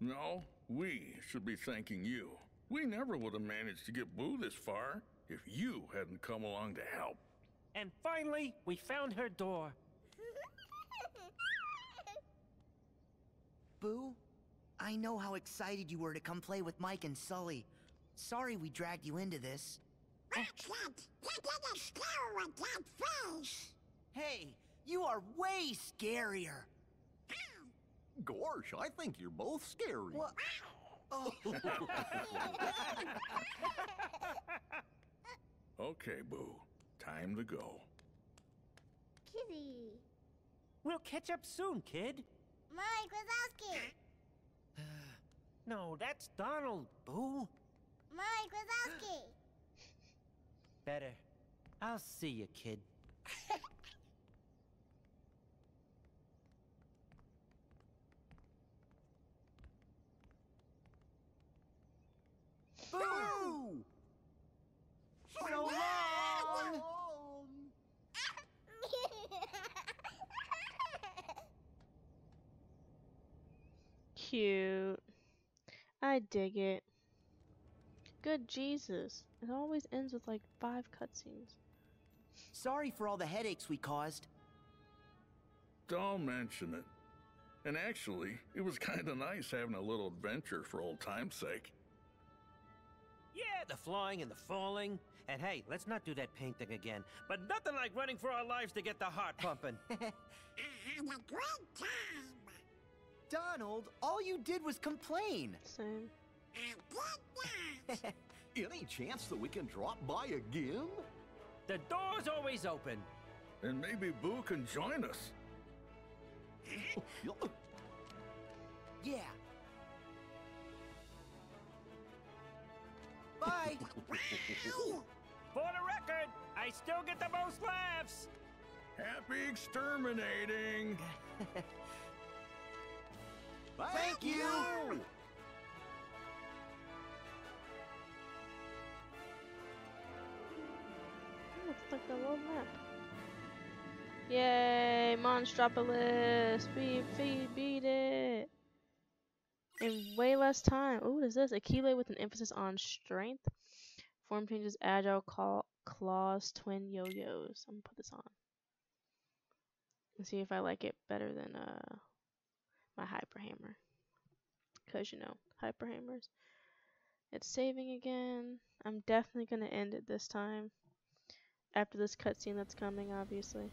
No, we should be thanking you. We never would have managed to get Boo this far if you hadn't come along to help. And finally, we found her door. Boo, I know how excited you were to come play with Mike and Sully. Sorry we dragged you into this. Roxas, you didn't scare with that face. Hey, you are way scarier. Gosh, I think you're both scary. Well, oh. Okay, Boo. Time to go. Kitty. We'll catch up soon, kid. Mike Wazowski. No, that's Donald, Boo. Mike Wazowski. Better. I'll see you, kid. Boo! So long! Cute. I dig it. Good Jesus. It always ends with like 5 cutscenes. Sorry for all the headaches we caused. Don't mention it. And actually, it was kinda nice having a little adventure for old time's sake. Yeah, the flying and the falling. And hey, let's not do that painting again. But nothing like running for our lives to get the heart pumping. I had a great time. Donald, all you did was complain. Same. I did not. Any chance that we can drop by again? The door's always open. And maybe Boo can join us. Yeah. Bye. For the record, I still get the most laughs. Happy exterminating. Thank you. Looks like the world map. Yay, Monstropolis. We beat it. In way less time. Ooh, what is this? Achille with an emphasis on strength. Form changes, agile, claws, twin yo-yos. I'm gonna put this on. And see if I like it better than my Hyper Hammer. Because, you know, Hyper Hammers. It's saving again. I'm definitely going to end it this time. After this cutscene that's coming, obviously.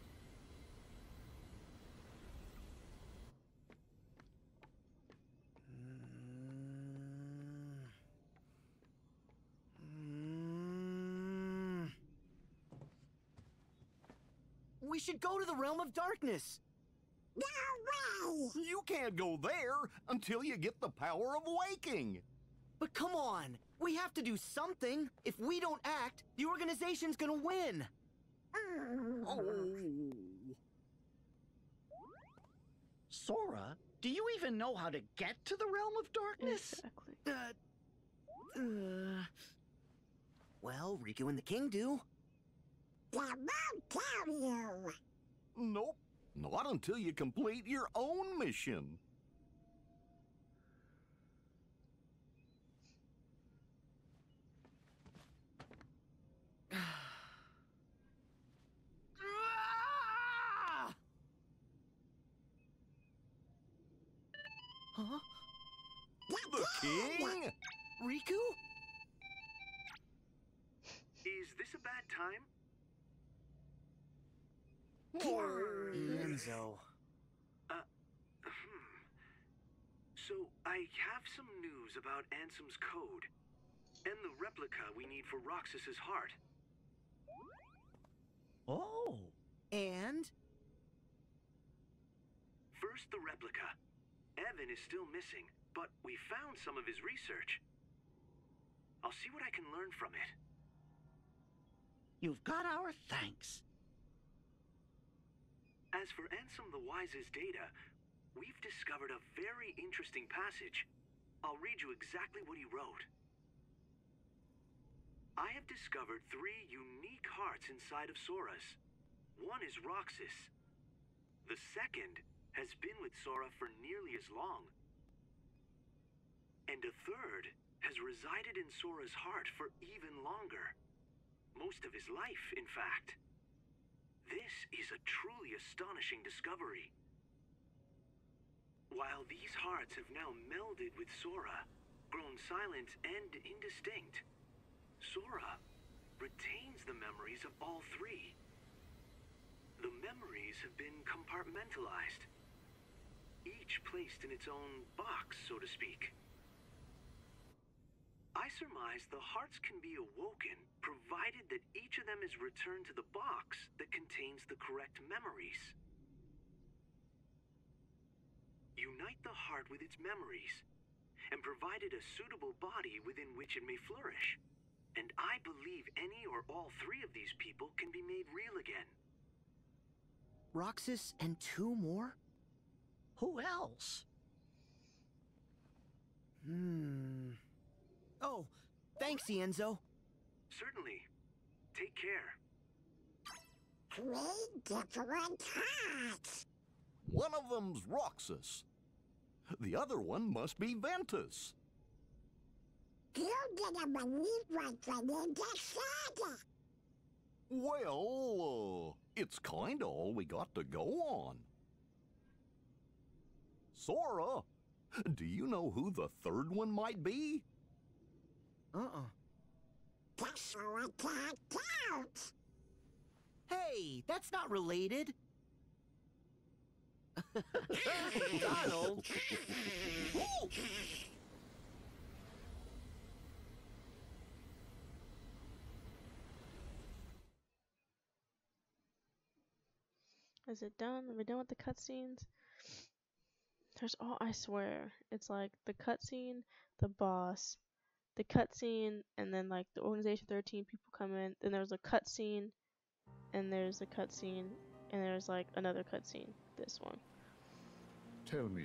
We should go to the Realm of Darkness. No way! You can't go there until you get the power of waking. But come on, we have to do something. If we don't act, the organization's gonna win. Oh. Sora, do you even know how to get to the Realm of Darkness? Exactly. Well, Riku and the King do. I won't tell you. Nope. Not until you complete your own mission. Huh? The King? Riku? Is this a bad time? Ienzo. So, I have some news about Ansem's code and the replica we need for Roxas's heart. Oh! And? First, the replica. Evan is still missing, but we found some of his research. I'll see what I can learn from it. You've got our thanks. As for Ansem the Wise's data, we've discovered a very interesting passage. I'll read you exactly what he wrote. I have discovered 3 unique hearts inside of Sora's. One is Roxas. The second has been with Sora for nearly as long. And a third has resided in Sora's heart for even longer. Most of his life, in fact. This is a truly astonishing discovery. While these hearts have now melded with Sora, grown silent and indistinct, Sora retains the memories of all 3. The memories have been compartmentalized, each placed in its own box, so to speak. I surmise the hearts can be awoken, provided that each of them is returned to the box that contains the correct memories. Unite the heart with its memories, and provided a suitable body within which it may flourish. And I believe any or all 3 of these people can be made real again. Roxas and 2 more? Who else? Oh, thanks, Ienzo. Certainly. Take care. 3 different hearts. One of them's Roxas. The other one must be Ventus. You didn't believe what you just said. Well, it's kinda all we got to go on. Sora, do you know who the third one might be? Guess I can't count. Hey, that's not related. Donald. Is it done? Are we done with the cutscenes? There's all, I swear, it's like the cutscene, the boss, the cutscene, and then like the Organization 13 people come in, then there's a cutscene, and there's a cutscene, and there's like another cutscene, this one. Tell me,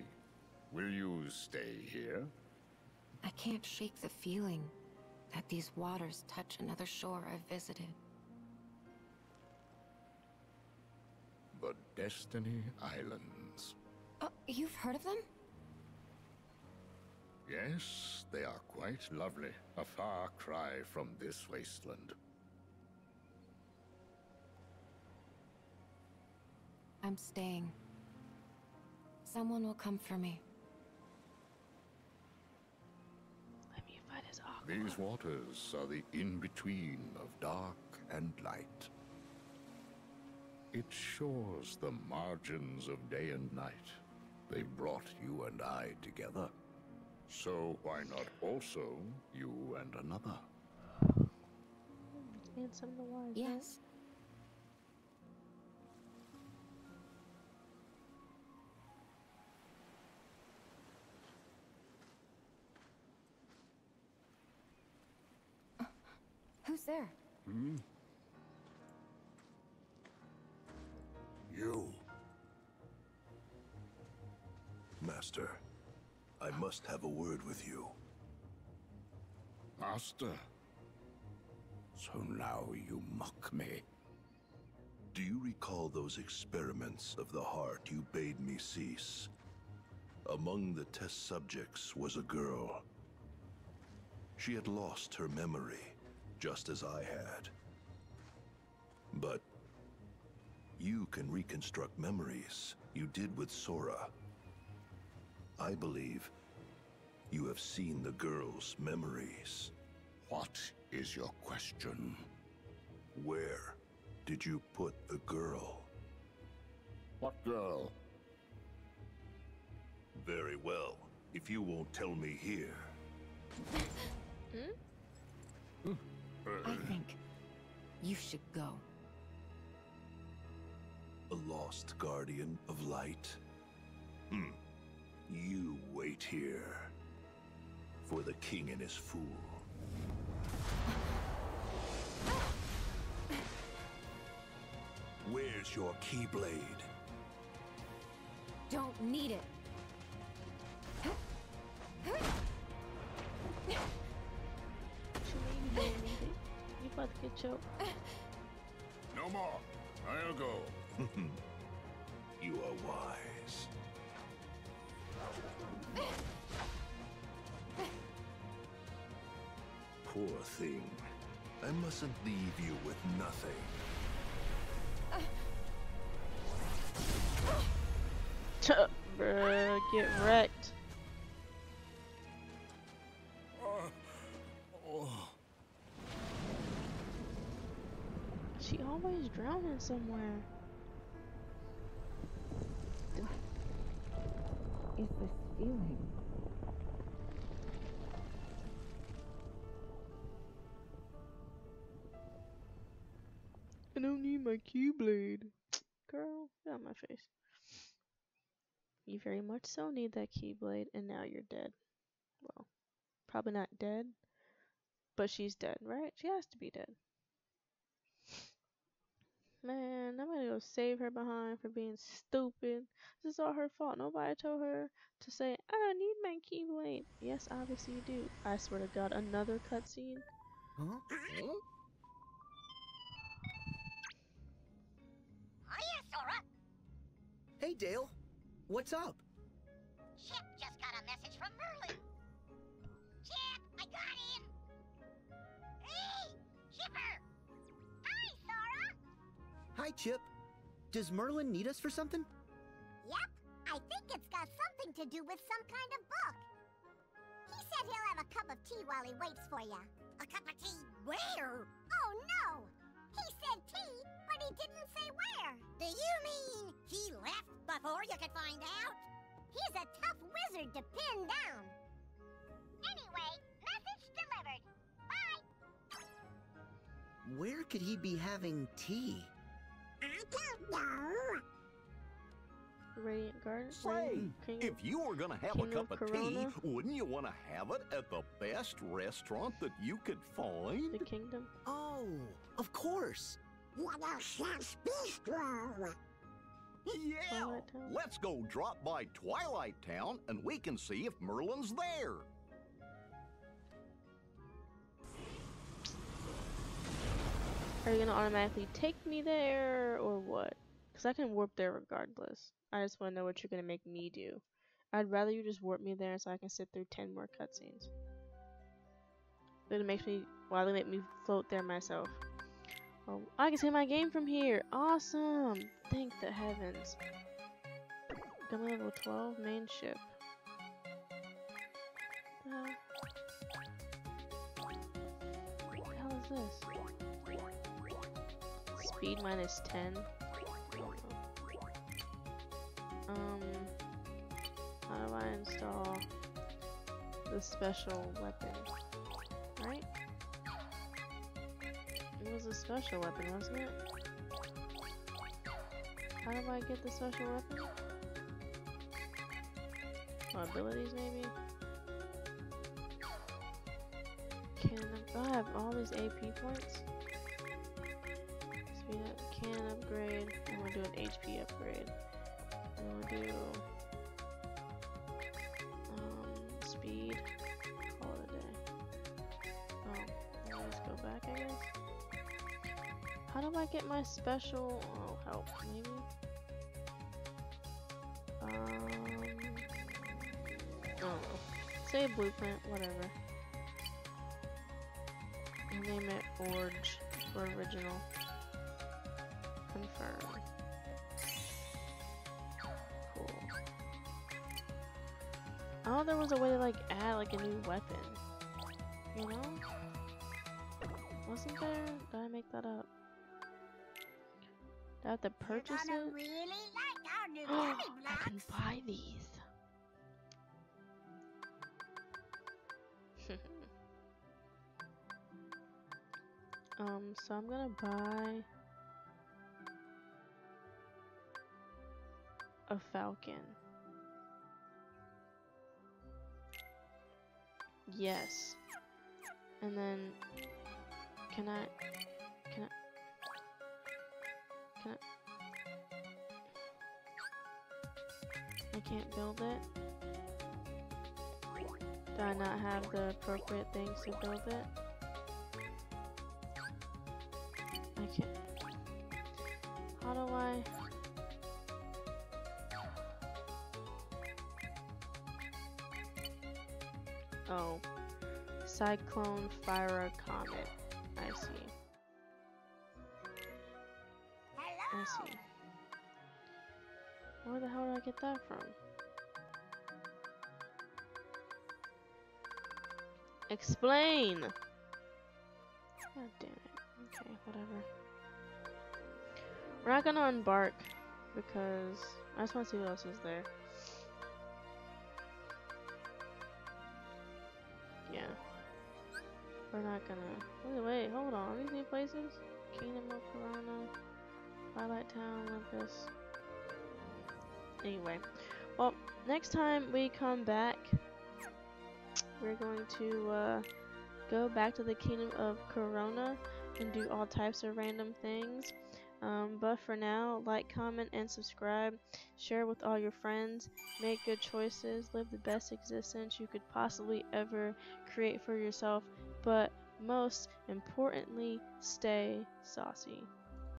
will you stay here? I can't shake the feeling that these waters touch another shore I've visited. The Destiny Islands. You've heard of them? Yes, they are quite lovely. A far cry from this wasteland. I'm staying. Someone will come for me. Let me find his aqua. These waters are the in-between of dark and light. It shores the margins of day and night. They brought you and I together. So why not also you and another? Ansem the Wise. Yes. Who's there? You. Master, I must have a word with you. Master? So now you mock me. Do you recall those experiments of the heart you bade me cease? Among the test subjects was a girl. She had lost her memory, just as I had. But you can reconstruct memories you did with Sora. I believe you have seen the girl's memories. What is your question? Where did you put the girl? What girl? Very well, if you won't tell me here. I think you should go. A lost guardian of light? You wait here for the king and his fool. Where's your keyblade? don't need it. You about to get choked. No more. I'll go. You are wise. Poor thing. I mustn't leave you with nothing. Bruh, get wrecked. She always drowning somewhere. What is this feeling? I don't need my Keyblade. Girl, get out of my face. You very much so need that Keyblade, and now you're dead. Well, probably not dead, but she's dead, right? She has to be dead. Man, I'm gonna go save her behind for being stupid. This is all her fault. Nobody told her to say, I don't need my Keyblade. Yes, obviously you do. I swear to God, another cutscene. Huh? Huh? Hey, Dale. What's up? Chip just got a message from Merlin. Chip, I got him. Hey, Chipper. Hi, Sora. Hi, Chip. Does Merlin need us for something? Yep. I think it's got something to do with some kind of book. He said he'll have a cup of tea while he waits for you. A cup of tea where? Oh, no. He said tea, but he didn't say where. Do you mean he left before you could find out? He's a tough wizard to pin down. Anyway, message delivered. Bye. Where could he be having tea? I don't know. Radiant Garden. Say, if you were gonna have a cup of tea, wouldn't you want to have it at the best restaurant that you could find? The Kingdom. Oh, of course. What else? Yeah, let's go drop by Twilight Town and we can see if Merlin's there. Are you gonna automatically take me there or what? Because I can warp there regardless. I just want to know what you're going to make me do. I'd rather you just warp me there so I can sit through 10 more cutscenes. Then it makes me, well, they make me float there myself. Oh, I can see my game from here. Awesome. Thank the heavens. Gummy level 12, main ship. What the hell is this? Speed minus 10. How do I install the special weapon? Right? It was a special weapon, wasn't it? How do I get the special weapon? Oh, abilities, maybe? Can I have all these AP points? Speed up, can upgrade. I'm gonna do an HP upgrade. We'll do speed, call it a day. Oh, let's go back, I guess. How do I get my special? Oh, help, maybe. I don't know. Say blueprint, whatever. Name it Orge or original. Confirm. I thought there was a way to like add like a new weapon, you know? Wasn't there? Did I make that up? Did I have to purchase it? Really like our new I can buy these. So I'm gonna buy a falcon. Yes. And then can I I can't build it. Do I not have the appropriate things to build it? I can't. How do I? Oh. Cyclone, fire, comet. I see. Hello. I see. Where the hell did I get that from? Explain! God damn it. Okay, whatever. We're not gonna embark because I just wanna see what else is there. Yeah. We're not gonna. Wait, hold on. These new places? Kingdom of Corona, Twilight Town, Memphis. Anyway, well, next time we come back, we're going to go back to the Kingdom of Corona and do all types of random things. But for now, like, comment, and subscribe. Share with all your friends. Make good choices. Live the best existence you could possibly ever create for yourself. But most importantly, stay saucy.